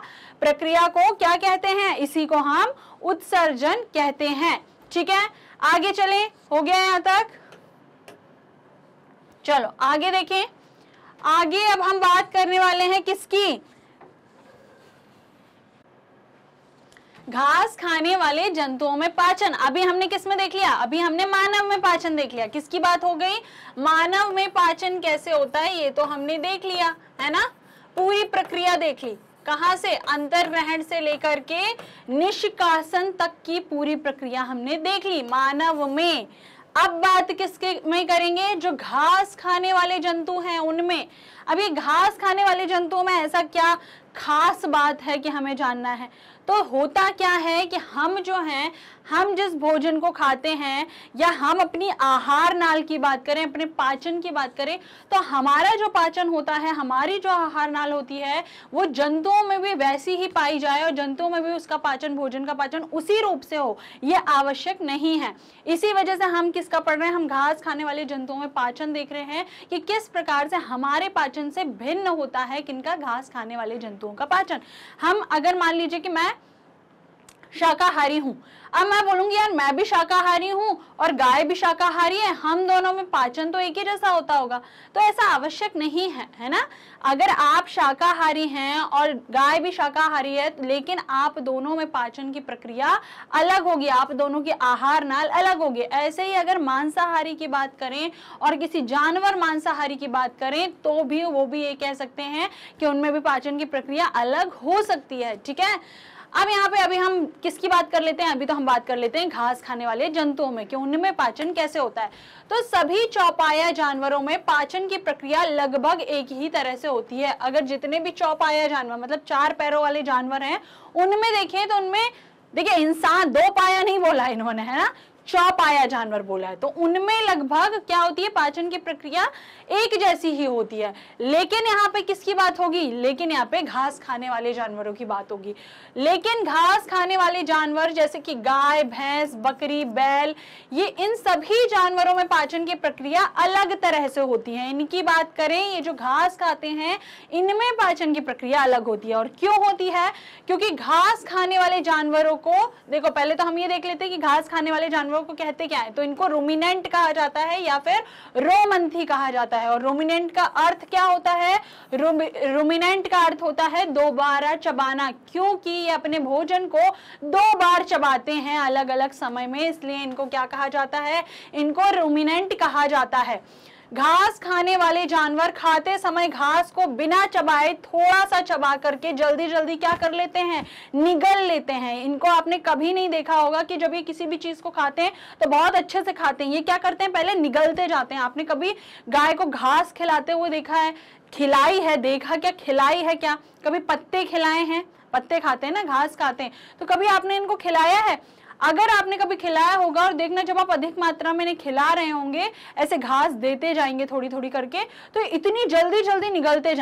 को क्या कहते हैं, इसी को हम उत्सर्जन कहते हैं। ठीक है, आगे चले, हो गया यहाँ तक? चलो आगे देखें। आगे अब हम बात करने वाले हैं किसकी, घास खाने वाले जंतुओं में पाचन। अभी हमने किस में देख लिया, अभी हमने मानव में पाचन देख लिया। किसकी बात हो गई, मानव में पाचन कैसे होता है ये तो हमने देख लिया, है ना, पूरी प्रक्रिया देख ली, कहाँ से, अंतर्ग्रहण से लेकर के निष्कासन तक की पूरी प्रक्रिया हमने देख ली मानव में। अब बात किसके में करेंगे, जो घास खाने वाले जंतु हैं उनमें। अभी घास खाने वाले जंतुओं में ऐसा क्या खास बात है कि हमें जानना है, तो होता क्या है कि हम जो हैं, हम जिस भोजन को खाते हैं या हम अपनी आहार नाल की बात करें, अपने पाचन की बात करें, तो हमारा जो पाचन होता है, हमारी जो आहार नाल होती है वो जंतुओं में भी वैसी ही पाई जाए और जंतुओं में भी उसका पाचन, भोजन का पाचन उसी रूप से हो, ये आवश्यक नहीं है। इसी वजह से हम किसका पढ़ रहे हैं, हम घास खाने वाले जंतुओं में पाचन देख रहे हैं कि किस प्रकार से हमारे पाचन से भिन्न होता है किनका, घास खाने वाले जंतुओं का पाचन। हम अगर मान लीजिए कि मैं शाकाहारी हूँ। अब मैं बोलूँगी यार मैं भी शाकाहारी हूँ और गाय भी शाकाहारी है, हम दोनों में पाचन तो एक ही जैसा होता होगा, तो ऐसा आवश्यक नहीं है, है ना। अगर आप शाकाहारी हैं और गाय भी शाकाहारी है लेकिन आप दोनों में पाचन की प्रक्रिया अलग होगी, आप दोनों के आहार नाल अलग होगी। ऐसे ही अगर मांसाहारी की बात करें और किसी जानवर मांसाहारी की बात करें तो भी वो भी ये कह सकते हैं कि उनमें भी पाचन की प्रक्रिया अलग हो सकती है, ठीक है। अब यहाँ पे अभी हम किसकी बात कर लेते हैं, अभी तो हम बात कर लेते हैं घास खाने वाले जंतुओं में कि उनमें पाचन कैसे होता है। तो सभी चौपाया जानवरों में पाचन की प्रक्रिया लगभग एक ही तरह से होती है। अगर जितने भी चौपाया जानवर मतलब चार पैरों वाले जानवर हैं उनमें देखें तो उनमें देखिए इंसान दो पाया नहीं बोला इन्होंने, है ना, चौपाया जानवर बोला है, तो उनमें लगभग क्या होती है पाचन की प्रक्रिया एक जैसी ही होती है। लेकिन यहाँ पे किसकी बात होगी, लेकिन यहाँ पे घास खाने वाले जानवरों की बात होगी। लेकिन घास खाने वाले जानवर जैसे कि गाय, भैंस, बकरी, बैल, ये इन सभी जानवरों में पाचन की प्रक्रिया अलग तरह से होती है। इनकी बात करें, ये जो घास खाते हैं इनमें पाचन की प्रक्रिया अलग होती है। और क्यों होती है, क्योंकि घास खाने वाले जानवरों को देखो, पहले तो हम ये देख लेते हैं कि घास खाने वाले जानवर को कहते क्या है, तो इनको रूमिनेंट कहा जाता है या फिर रोमंथी कहा जाता है। और रूमिनेंट का अर्थ क्या होता है, रूमिनेंट का अर्थ होता है दोबारा चबाना, क्योंकि ये अपने भोजन को दो बार चबाते हैं अलग अलग समय में, इसलिए इनको क्या कहा जाता है, इनको रूमिनेंट कहा जाता है। घास खाने वाले जानवर खाते समय घास को बिना चबाए थोड़ा सा चबा करके जल्दी जल्दी क्या कर लेते हैं, निगल लेते हैं। इनको आपने कभी नहीं देखा होगा कि जब ये किसी भी चीज को खाते हैं तो बहुत अच्छे से खाते हैं, ये क्या करते हैं पहले निगलते जाते हैं। आपने कभी गाय को घास खिलाते हुए देखा है, खिलाई है, देखा क्या, खिलाई है क्या, कभी पत्ते खिलाए हैं, पत्ते खाते हैं ना, घास खाते हैं, तो कभी आपने इनको खिलाया है? अगर आपने कभी खिलाया होगा और देखना जब आप अधिक मात्रा में इन्हें खिला रहे होंगे, ऐसे घास देते जाएंगे थोड़ी थोड़ी करके, तो इतनी जल्दी जल्दी निगलते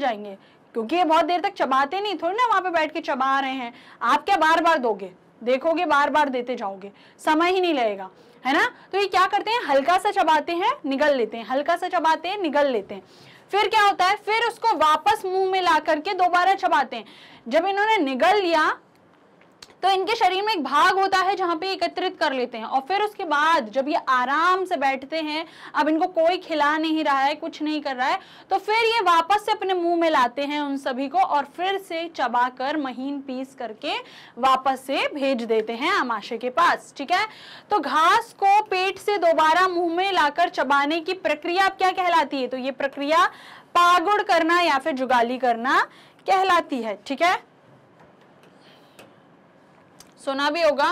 जाएंगे क्योंकि ये बहुत देर तक चबाते नहीं, थोड़ी ना वहाँ पे बैठ के चबा रहे हैं। आप क्या बार बार दोगे, देखोगे बार बार देते जाओगे, समय ही नहीं लगेगा, है ना। तो ये क्या करते हैं, हल्का सा चबाते हैं निगल लेते हैं, हल्का सा चबाते हैं निगल लेते हैं, फिर क्या होता है, फिर उसको वापस मुँह में ला करके दोबारा चबाते हैं। जब इन्होंने निगल लिया तो इनके शरीर में एक भाग होता है जहाँ पे एकत्रित कर लेते हैं, और फिर उसके बाद जब ये आराम से बैठते हैं, अब इनको कोई खिला नहीं रहा है, कुछ नहीं कर रहा है, तो फिर ये वापस से अपने मुंह में लाते हैं उन सभी को और फिर से चबाकर महीन पीस करके वापस से भेज देते हैं आमाशय के पास, ठीक है। तो घास को पेट से दोबारा मुंह में लाकर चबाने की प्रक्रिया अब क्या कहलाती है, तो ये प्रक्रिया पागुड़ करना या फिर जुगाली करना कहलाती है, ठीक है। सुना भी होगा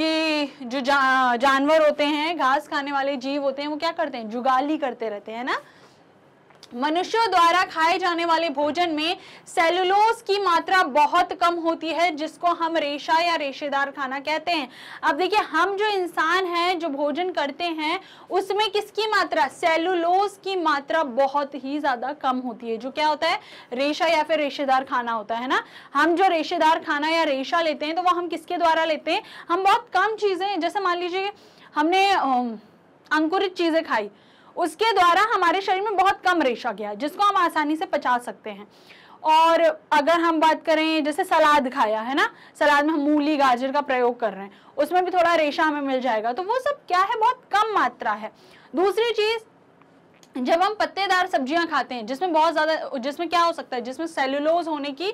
कि जो जानवर होते हैं, घास खाने वाले जीव होते हैं, वो क्या करते हैं, जुगाली करते रहते हैं ना। मनुष्यों द्वारा खाए जाने वाले भोजन में सेलुलोज की मात्रा बहुत कम होती है, जिसको हम रेशा या रेशेदार खाना कहते हैं। अब देखिए हम जो इंसान हैं जो भोजन करते हैं उसमें किसकी मात्रा, सेलुलोज की मात्रा बहुत ही ज़्यादा कम होती है, जो क्या होता है रेशा या फिर रेशेदार खाना होता है ना। हम जो रेशेदार खाना या रेशा लेते हैं तो वह हम किसके द्वारा लेते हैं, हम बहुत कम चीज़ें, जैसे मान लीजिए हमने अंकुरित चीज़ें खाई, उसके द्वारा हमारे शरीर में बहुत कम रेशा गया जिसको हम आसानी से पचा सकते हैं। और अगर हम बात करें जैसे सलाद खाया है ना, सलाद में हम मूली गाजर का प्रयोग कर रहे हैं, उसमें भी थोड़ा रेशा हमें मिल जाएगा, तो वो सब क्या है बहुत कम मात्रा है। दूसरी चीज़, जब हम पत्तेदार सब्जियां खाते हैं जिसमें बहुत ज़्यादा, जिसमें क्या हो सकता है, जिसमें सेलुलोज होने की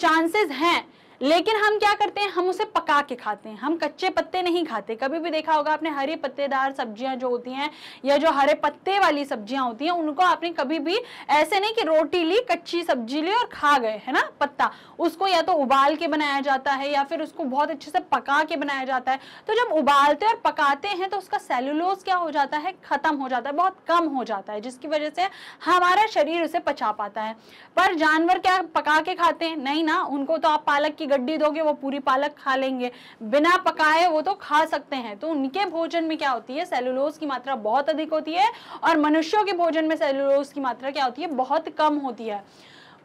चांसेस हैं, लेकिन हम क्या करते हैं हम उसे पका के खाते हैं, हम कच्चे पत्ते नहीं खाते। कभी भी देखा होगा आपने हरी पत्तेदार सब्जियां जो होती हैं या जो हरे पत्ते वाली सब्जियां होती हैं उनको आपने कभी भी ऐसे नहीं कि रोटी ली, कच्ची सब्जी ली और खा गए, है ना। पत्ता उसको या तो उबाल के बनाया जाता है या फिर उसको बहुत अच्छे से पका के बनाया जाता है। तो जब उबालते और पकाते हैं तो उसका सेलुलोज क्या हो जाता है, ख़त्म हो जाता है, बहुत कम हो जाता है, जिसकी वजह से हमारा शरीर उसे पचा पाता है। पर जानवर क्या पका के खाते हैं, नहीं ना। उनको तो आप पालक की गड्डी दोगे वो पूरी पालक खा लेंगे, बिना पकाए वो तो खा सकते हैं। तो उनके भोजन में क्या होती है, सेलुलोज की मात्रा बहुत अधिक होती है, और मनुष्यों के भोजन में सेलुलोज की मात्रा क्या होती है, बहुत कम होती है।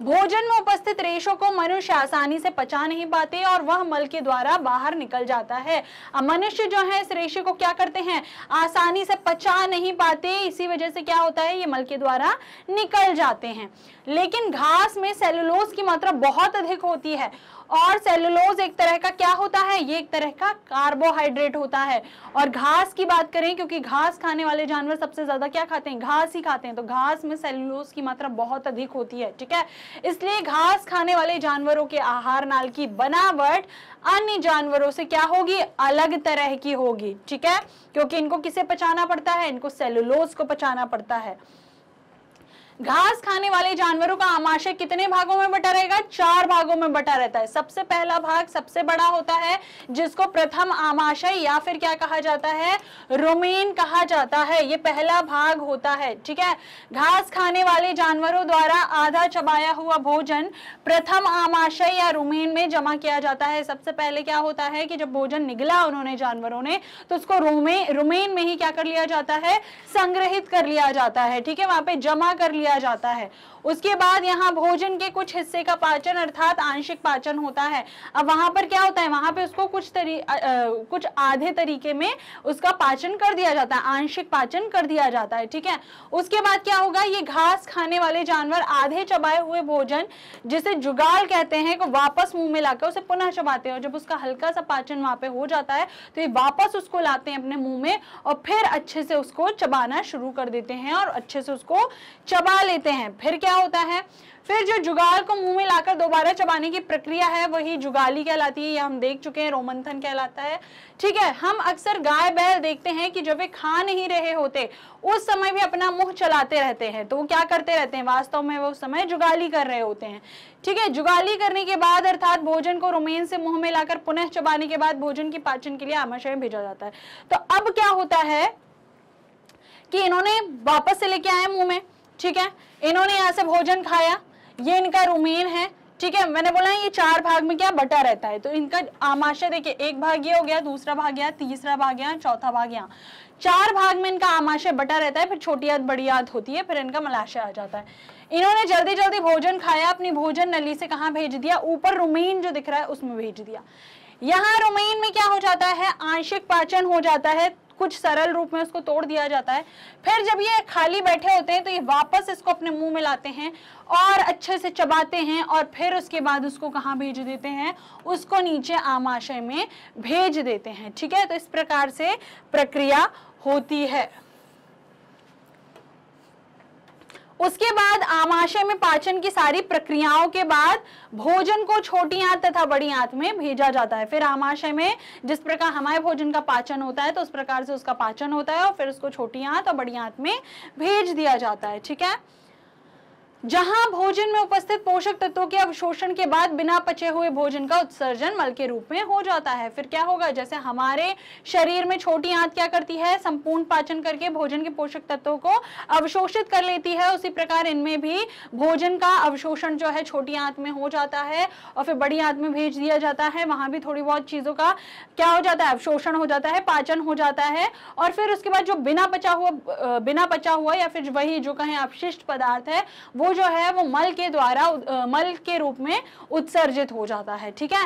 भोजन में उपस्थित रेशों को मनुष्य आसानी से पचा नहीं पाते और वह मल के द्वारा बाहर निकल जाता है। मनुष्य जो है इस रेशे को क्या करते हैं, आसानी से पचा नहीं पाते, इसी वजह से क्या होता है ये मल के द्वारा निकल जाते हैं। लेकिन घास में सेलुलोज की मात्रा बहुत अधिक होती है और सेलुलोज एक तरह का क्या होता है, ये एक तरह का कार्बोहाइड्रेट होता है। और घास की बात करें, क्योंकि घास खाने वाले जानवर सबसे ज्यादा क्या खाते हैं, घास ही खाते हैं, तो घास में सेलुलोज की मात्रा बहुत अधिक होती है। ठीक है, इसलिए घास खाने वाले जानवरों के आहार नाल की बनावट अन्य जानवरों से क्या होगी, अलग तरह की होगी। ठीक है, क्योंकि इनको किसे पचाना पड़ता है, इनको सेलुलोज को पचाना पड़ता है। घास खाने वाले जानवरों का आमाशय कितने भागों में बटा रहेगा, 4 भागों में बटा रहता है। सबसे पहला भाग सबसे बड़ा होता है जिसको प्रथम आमाशय या फिर क्या कहा जाता है, रुमेन कहा जाता है, ये पहला भाग होता है। ठीक है, घास खाने वाले जानवरों द्वारा आधा चबाया हुआ भोजन प्रथम आमाशय या रुमेन में जमा किया जाता है। सबसे पहले क्या होता है कि जब भोजन निगला उन्होंने जानवरों ने तो उसको रुमेन में ही क्या कर लिया जाता है, संग्रहित कर लिया जाता है। ठीक है, वहां पे जमा कर जाता है। उसके बाद यहाँ भोजन के कुछ हिस्से का पाचन अर्थात आंशिक पाचन होता है। अब वहां पर क्या होता है, वहां पे उसको कुछ आधे तरीके में उसका पाचन कर दिया जाता है, आंशिक पाचन कर दिया जाता है। ठीक है, उसके बाद क्या होगा, ये घास खाने वाले जानवर आधे चबाए हुए भोजन जिसे जुगाल कहते हैं को वापस मुंह में लाकर उसे पुनः चबाते हैं और जब उसका हल्का सा पाचन वहां पे हो जाता है तो ये वापस उसको लाते हैं अपने मुंह में और फिर अच्छे से उसको चबाना शुरू कर देते हैं और अच्छे से उसको चबा लेते हैं। फिर क्या होता है, फिर जो जुगाल को मुंह में लाकर दोबारा चबाने की प्रक्रिया है वही जुगाली कहलाती है, यह हम देख चुके हैं, रोमंथन कहलाता है। ठीक है, हम अक्सर गाय बैल देखते हैं कि जब वे खा नहीं रहे होते उस समय भी अपना मुंह चलाते रहते हैं, तो वो क्या करते रहते हैं, वास्तव में वो उस समय जुगाली कर रहे होते हैं। ठीक है, जुगाली करने के बाद अर्थात भोजन को रोमेन से मुंह में लाकर पुनः चबाने के बाद भोजन की पाचन के लिए आमाशय में भेजा जाता है। तो अब क्या होता है कि इन्होंने वापस से लेके आए मुंह में, ठीक है, इन्होंने यहाँ से भोजन खाया, ये इनका रुमेन है। ठीक है, मैंने बोला ये 4 भाग में क्या बटा रहता है, तो इनका आमाशय देखिए, एक भाग ये हो गया, दूसरा भाग यहाँ, तीसरा भाग यहाँ, चौथा भाग यहाँ, 4 भाग में इनका आमाशय बटा रहता है। फिर छोटी आंत बड़ी आंत होती है, फिर इनका मलाशय आ जाता है। इन्होंने जल्दी जल्दी भोजन खाया, अपनी भोजन नली से कहाँ भेज दिया, ऊपर रुमेन जो दिख रहा है उसमें भेज दिया। यहाँ रुमेन में क्या हो जाता है, आंशिक पाचन हो जाता है, कुछ सरल रूप में उसको तोड़ दिया जाता है। फिर जब ये खाली बैठे होते हैं तो ये वापस इसको अपने मुंह में लाते हैं और अच्छे से चबाते हैं और फिर उसके बाद उसको कहाँ भेज देते हैं, उसको नीचे आमाशय में भेज देते हैं। ठीक है, तो इस प्रकार से प्रक्रिया होती है। उसके बाद आमाशय में पाचन की सारी प्रक्रियाओं के बाद भोजन को छोटी आंत तथा बड़ी आंत में भेजा जाता है। फिर आमाशय में जिस प्रकार हमारे भोजन का पाचन होता है तो उस प्रकार से उसका पाचन होता है और फिर उसको छोटी आंत और बड़ी आंत में भेज दिया जाता है। ठीक है, जहां भोजन में उपस्थित पोषक तत्वों के अवशोषण के बाद बिना पचे हुए भोजन का उत्सर्जन मल के रूप में हो जाता है। फिर क्या होगा, जैसे हमारे शरीर में छोटी आंत क्या करती है, संपूर्ण पाचन करके भोजन के पोषक तत्वों को अवशोषित कर लेती है, उसी प्रकार इनमें भी भोजन का अवशोषण जो है छोटी आंत में हो जाता है और फिर बड़ी आंत में भेज दिया जाता है। वहां भी थोड़ी बहुत चीजों का क्या हो जाता है, अवशोषण हो जाता है, पाचन हो जाता है और फिर उसके बाद जो बिना पचा हुआ या फिर वही जो कहें अपशिष्ट पदार्थ है वो जो है वो मल के रूप में उत्सर्जित हो जाता है। ठीक है,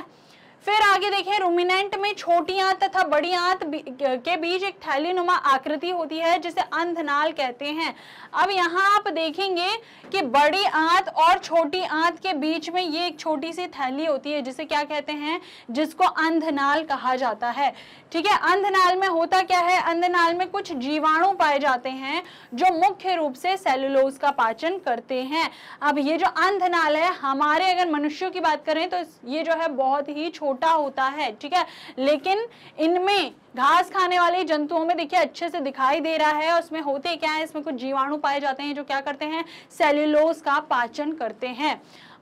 फिर आगे देखें, रूमिनेंट में छोटी आंत तथा बड़ी आंत के बीच एक थैलीनुमा आकृति होती है जिसे अंधनाल कहते हैं। अब यहाँ आप देखेंगे कि बड़ी आंत और छोटी आंत के बीच में ये एक छोटी सी थैली होती है जिसे क्या कहते हैं, जिसको अंधनाल कहा जाता है। ठीक है, अंधनाल में होता क्या है, अंधनाल में कुछ जीवाणु पाए जाते हैं जो मुख्य रूप से सेलुलोज का पाचन करते हैं। अब ये जो अंधनाल है हमारे अगर मनुष्यों की बात करें तो ये जो है बहुत ही छोटा होता है। ठीक है, लेकिन इनमें घास खाने वाले जंतुओं में देखिए अच्छे से दिखाई दे रहा है, उसमें होते क्या है, इसमें कुछ जीवाणु पाए जाते हैं जो क्या करते हैं, सेल्यूलोज का पाचन करते हैं।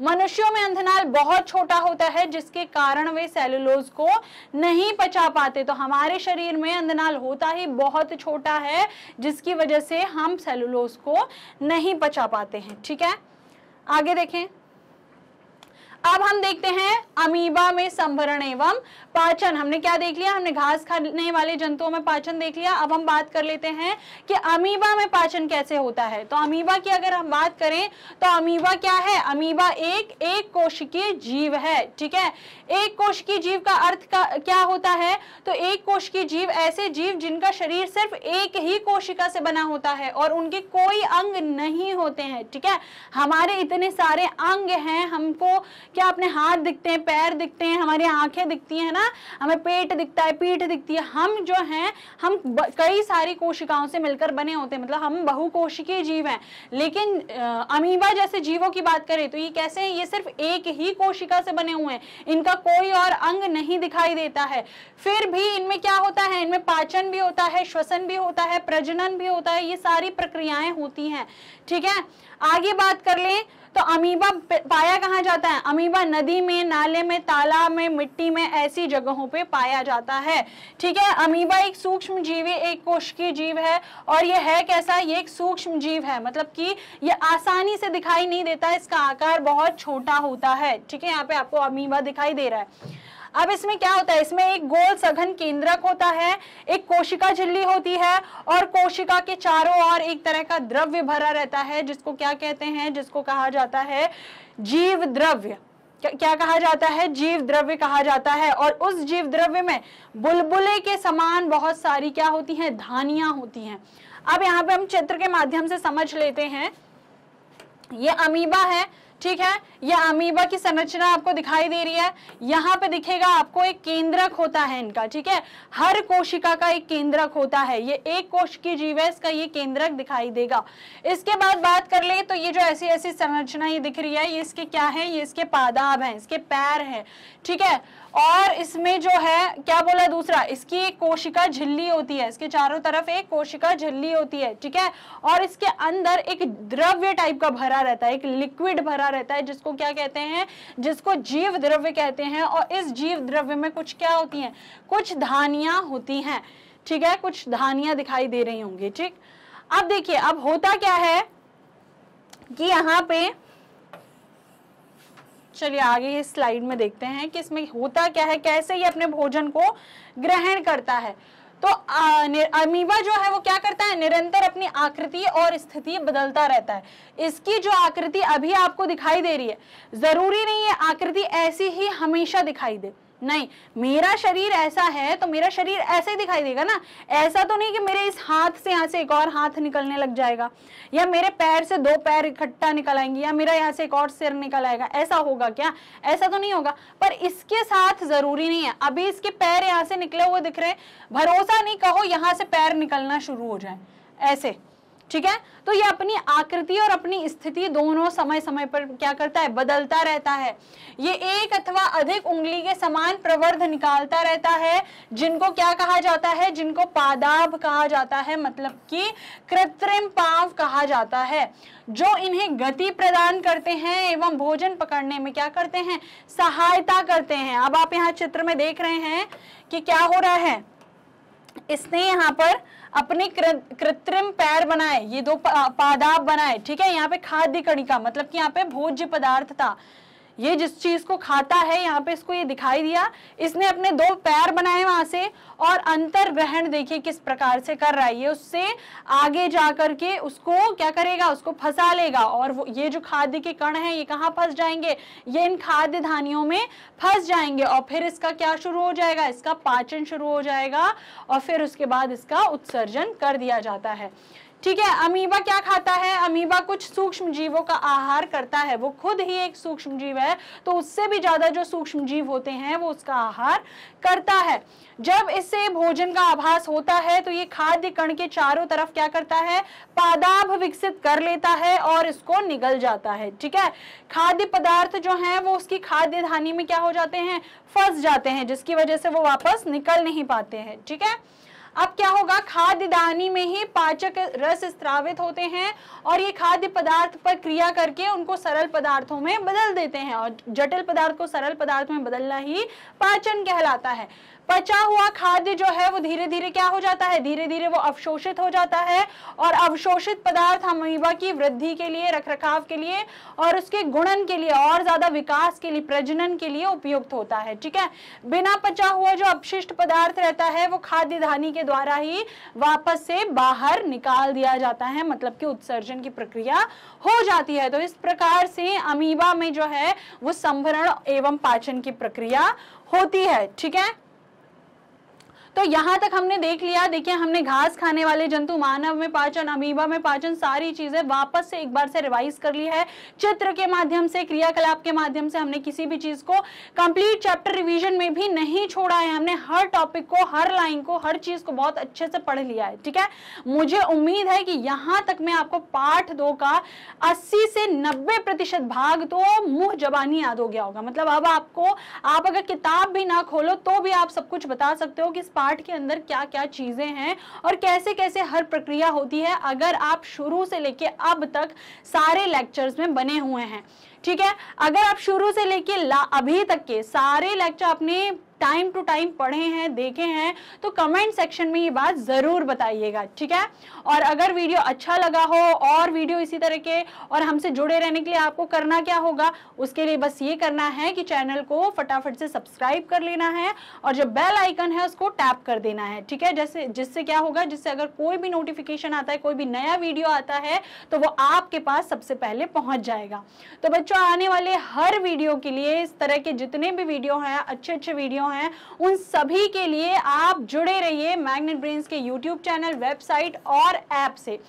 मनुष्यों में अंधनाल बहुत छोटा होता है जिसके कारण वे सेल्यूलोज को नहीं पचा पाते। तो हमारे शरीर में अंधनाल होता ही बहुत छोटा है जिसकी वजह से हम सेल्यूलोज को नहीं पचा पाते हैं। ठीक है, आगे देखें, अब हम देखते हैं अमीबा में संभरण एवं पाचन। हमने क्या देख लिया, हमने घास खाने वाले जंतुओं में पाचन देख लिया। अब हम बात कर लेते हैं कि अमीबा में पाचन कैसे होता है। तो अमीबा की अगर हम बात करें तो अमीबा क्या है, अमीबा एक कोशिकीय जीव है, ठीक है। एक कोशिकीय जीव का अर्थ क्या होता है, तो एक कोशिकीय जीव ऐसे जीव जिनका शरीर सिर्फ एक ही कोशिका से बना होता है और उनके कोई अंग नहीं होते हैं, ठीक है। हमारे इतने सारे अंग हैं, हमको क्या अपने हाथ दिखते हैं, पैर दिखते हैं, हमारी आंखें दिखती हैं ना, हमें पेट दिखता है, पीठ दिखती है। हम जो हैं हम कई सारी कोशिकाओं से मिलकर बने होते हैं, मतलब हम बहुकोशिकीय जीव हैं। लेकिन अमीबा जैसे जीवों की बात करें तो ये कैसे हैं, ये सिर्फ एक ही कोशिका से बने हुए हैं, इनका कोई और अंग नहीं दिखाई देता है। फिर भी इनमें क्या होता है, इनमें पाचन भी होता है, श्वसन भी होता है, प्रजनन भी होता है, ये सारी प्रक्रियाएं होती हैं, ठीक है। आगे बात कर लें तो अमीबा पाया कहाँ जाता है, अमीबा नदी में, नाले में, तालाब में, मिट्टी में, ऐसी जगहों पे पाया जाता है, ठीक है। अमीबा एक सूक्ष्म जीवी, एक कोशिकीय जीव है और ये है कैसा, ये एक सूक्ष्म जीव है, मतलब कि ये आसानी से दिखाई नहीं देता, इसका आकार बहुत छोटा होता है, ठीक है। यहाँ पे आपको अमीबा दिखाई दे रहा है। अब इसमें क्या होता है, इसमें एक गोल सघन केंद्रक होता है, एक कोशिका झिल्ली होती है और कोशिका के चारों ओर एक तरह का द्रव्य भरा रहता है, जिसको क्या कहते हैं, जिसको कहा जाता है जीव द्रव्य। क्या कहा जाता है, जीव द्रव्य कहा जाता है। और उस जीव द्रव्य में बुलबुले के समान बहुत सारी क्या होती हैं, धानियां होती हैं। अब यहाँ पे हम चित्र के माध्यम से समझ लेते हैं, ये अमीबा है, ठीक है। यह अमीबा की संरचना आपको दिखाई दे रही है, यहाँ पे दिखेगा आपको एक केंद्रक होता है इनका, ठीक है। हर कोशिका का एक केंद्रक होता है, ये एक कोशिकीय जीव है, इसका ये केंद्रक दिखाई देगा। इसके बाद बात कर ले तो ये जो ऐसी ऐसी संरचना ये दिख रही है, ये इसके क्या है, ये इसके पादाब हैं, इसके पैर हैं, ठीक है। और इसमें जो है क्या बोला, दूसरा इसकी एक कोशिका झिल्ली होती है, इसके चारों तरफ एक कोशिका झिल्ली होती है, ठीक है। और इसके अंदर एक द्रव्य टाइप का भरा रहता है, एक लिक्विड भरा रहता है, जिसको क्या कहते हैं, जिसको जीव द्रव्य कहते हैं। और इस जीव द्रव्य में कुछ क्या होती हैं, कुछ धानियां होती हैं, ठीक है, कुछ धानियां दिखाई दे रही होंगी, ठीक। अब देखिए अब होता क्या है कि यहाँ पे, चलिए आगे इस स्लाइड में देखते हैं कि इसमें होता क्या है, कैसे ये अपने भोजन को ग्रहण करता है। तो अमीबा जो है वो क्या करता है, निरंतर अपनी आकृति और स्थिति बदलता रहता है। इसकी जो आकृति अभी आपको दिखाई दे रही है, जरूरी नहीं है आकृति ऐसी ही हमेशा दिखाई दे, नहीं, मेरा शरीर ऐसा है तो मेरा शरीर ऐसे ही दिखाई देगा ना। ऐसा तो नहीं कि मेरे इस हाथ से यहाँ से एक और हाथ निकलने लग जाएगा, या मेरे पैर से दो पैर इकट्ठा निकल आएंगे, या मेरा यहाँ से एक और सिर निकल आएगा, ऐसा होगा क्या, ऐसा तो नहीं होगा। पर इसके साथ जरूरी नहीं है, अभी इसके पैर यहाँ से निकले हुए दिख रहे, भरोसा नहीं कहो यहाँ से पैर निकलना शुरू हो जाए, ऐसे, ठीक है। तो ये अपनी आकृति और अपनी स्थिति दोनों समय समय पर क्या करता है, बदलता रहता है। ये एक अथवा अधिक उंगली के समान प्रवर्ध निकालता रहता है, जिनको क्या कहा जाता है, जिनको पादाभ कहा जाता है, मतलब कि कृत्रिम पांव कहा जाता है, जो इन्हें गति प्रदान करते हैं एवं भोजन पकड़ने में क्या करते हैं, सहायता करते हैं। अब आप यहाँ चित्र में देख रहे हैं कि क्या हो रहा है, इसने यहाँ पर अपने कृत्रिम पैर बनाए, ये दो पादाब बनाए, ठीक है। यहाँ पे खाद्य कणिका, मतलब कि यहाँ पे भोज्य पदार्थ था, ये जिस चीज को खाता है यहाँ पे इसको ये दिखाई दिया, इसने अपने दो पैर बनाए वहां से। और अंतर ग्रहण देखिए किस प्रकार से कर रहा है, ये उससे आगे जा करके उसको क्या करेगा, उसको फंसा लेगा। और वो ये जो खाद्य के कण हैं ये कहाँ फंस जाएंगे, ये इन खाद्य धानियों में फंस जाएंगे। और फिर इसका क्या शुरू हो जाएगा, इसका पाचन शुरू हो जाएगा और फिर उसके बाद इसका उत्सर्जन कर दिया जाता है, ठीक है। अमीबा क्या खाता है, अमीबा कुछ सूक्ष्म जीवों का आहार करता है, वो खुद ही एक सूक्ष्म जीव है तो उससे भी ज्यादा जो सूक्ष्म जीव होते हैं वो उसका आहार करता है। जब इससे भोजन का आभास होता है तो ये खाद्य कण के चारों तरफ क्या करता है, पादाभ विकसित कर लेता है और इसको निगल जाता है, ठीक है। खाद्य पदार्थ जो है वो उसकी खाद्य धानी में क्या हो जाते हैं, फंस जाते हैं, जिसकी वजह से वो वापस निकल नहीं पाते हैं, ठीक है। अब क्या होगा, खाद्यदानी में ही पाचक रस स्रावित होते हैं और ये खाद्य पदार्थ पर क्रिया करके उनको सरल पदार्थों में बदल देते हैं, और जटिल पदार्थ को सरल पदार्थ में बदलना ही पाचन कहलाता है। पचा हुआ खाद्य जो है वो धीरे धीरे क्या हो जाता है, धीरे धीरे वो अवशोषित हो जाता है, और अवशोषित पदार्थ अमीबा की वृद्धि के लिए, रखरखाव के लिए और उसके गुणन के लिए और ज्यादा विकास के लिए, प्रजनन के लिए उपयुक्त होता है। ठीक है, बिना पचा हुआ जो अपशिष्ट पदार्थ रहता है वो खाद्यधानी के द्वारा ही वापस से बाहर निकाल दिया जाता है, मतलब कि उत्सर्जन की प्रक्रिया हो जाती है। तो इस प्रकार से अमीबा में जो है वो संभरण एवं पाचन की प्रक्रिया होती है। ठीक है, तो यहाँ तक हमने देख लिया। देखिए, हमने घास खाने वाले जंतु, मानव में पाचन, अमीबा में पाचन, सारी चीजें वापस से एक बार से रिवाइज कर ली है। चित्र के माध्यम से, क्रियाकलाप के माध्यम से हमने किसी भी चीज को कंप्लीट चैप्टर रिवीजन में भी नहीं छोड़ा है। हमने हर टॉपिक को, हर लाइन को, हर चीज को बहुत अच्छे से पढ़ लिया है। ठीक है, मुझे उम्मीद है कि यहाँ तक मैं आपको पाठ 2 का 80 से 90% भाग तो मुंह जबानी याद हो गया होगा। मतलब अब आपको, आप अगर किताब भी ना खोलो तो भी आप सब कुछ बता सकते हो कि इस पाठ के अंदर क्या क्या चीजें हैं और कैसे कैसे हर प्रक्रिया होती है, अगर आप शुरू से लेके अब तक सारे लेक्चर्स में बने हुए हैं। ठीक है, अगर आप शुरू से लेके अभी तक के सारे लेक्चर आपने टाइम टू टाइम पढ़े हैं, देखे हैं, तो कमेंट सेक्शन में ये बात ज़रूर बताइएगा। ठीक है, और अगर वीडियो अच्छा लगा हो और वीडियो इसी तरह के, और हमसे जुड़े रहने के लिए आपको करना क्या होगा, उसके लिए बस ये करना है कि चैनल को फटाफट से सब्सक्राइब कर लेना है और जो बेल आइकन है उसको टैप कर देना है। ठीक है, जैसे जिससे क्या होगा, जिससे अगर कोई भी नोटिफिकेशन आता है, कोई भी नया वीडियो आता है तो वो आपके पास सबसे पहले पहुँच जाएगा। तो बच्चों, आने वाले हर वीडियो के लिए, इस तरह के जितने भी वीडियो हैं, अच्छे अच्छे वीडियो हैं, उन सभी के लिए आप जुड़े रहिए मैग्नेट ब्रेन्स के YouTube चैनल, वेबसाइट और ऐप से।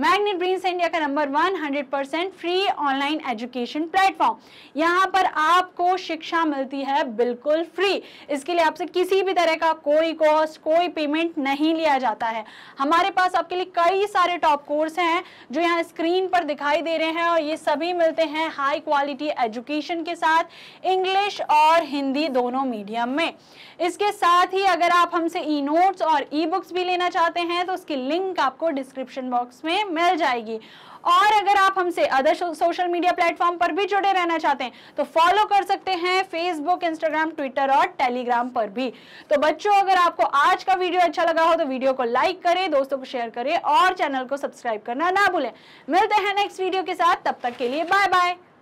मैग्नेट ब्रेन्स इंडिया का number 1 100% free online education platform. यहाँ पर आपको शिक्षा मिलती है बिल्कुल फ्री। इसके लिए आपसे किसी भी तरह का कोई कॉस्ट, कोई पेमेंट नहीं लिया जाता है। हमारे पास आपके लिए कई सारे टॉप कोर्स हैं जो यहाँ स्क्रीन पर दिखाई दे रहे हैं, और ये सभी मिलते हैं हाई क्वालिटी एजुकेशन के साथ, इंग्लिश और हिंदी दोनों मीडियम में। इसके साथ ही अगर आप हमसे ई नोट्स और ई बुक्स भी लेना चाहते हैं तो उसकी लिंक आपको डिस्क्रिप्शन बॉक्स में मिल जाएगी। और अगर आप हमसे अदर सोशल मीडिया प्लेटफॉर्म पर भी जुड़े रहना चाहते हैं तो फॉलो कर सकते हैं फेसबुक, इंस्टाग्राम, ट्विटर और टेलीग्राम पर भी। तो बच्चों, अगर आपको आज का वीडियो अच्छा लगा हो तो वीडियो को लाइक करें, दोस्तों को शेयर करें और चैनल को सब्सक्राइब करना ना भूलें। मिलते हैं नेक्स्ट वीडियो के साथ, तब तक के लिए बाय बाय।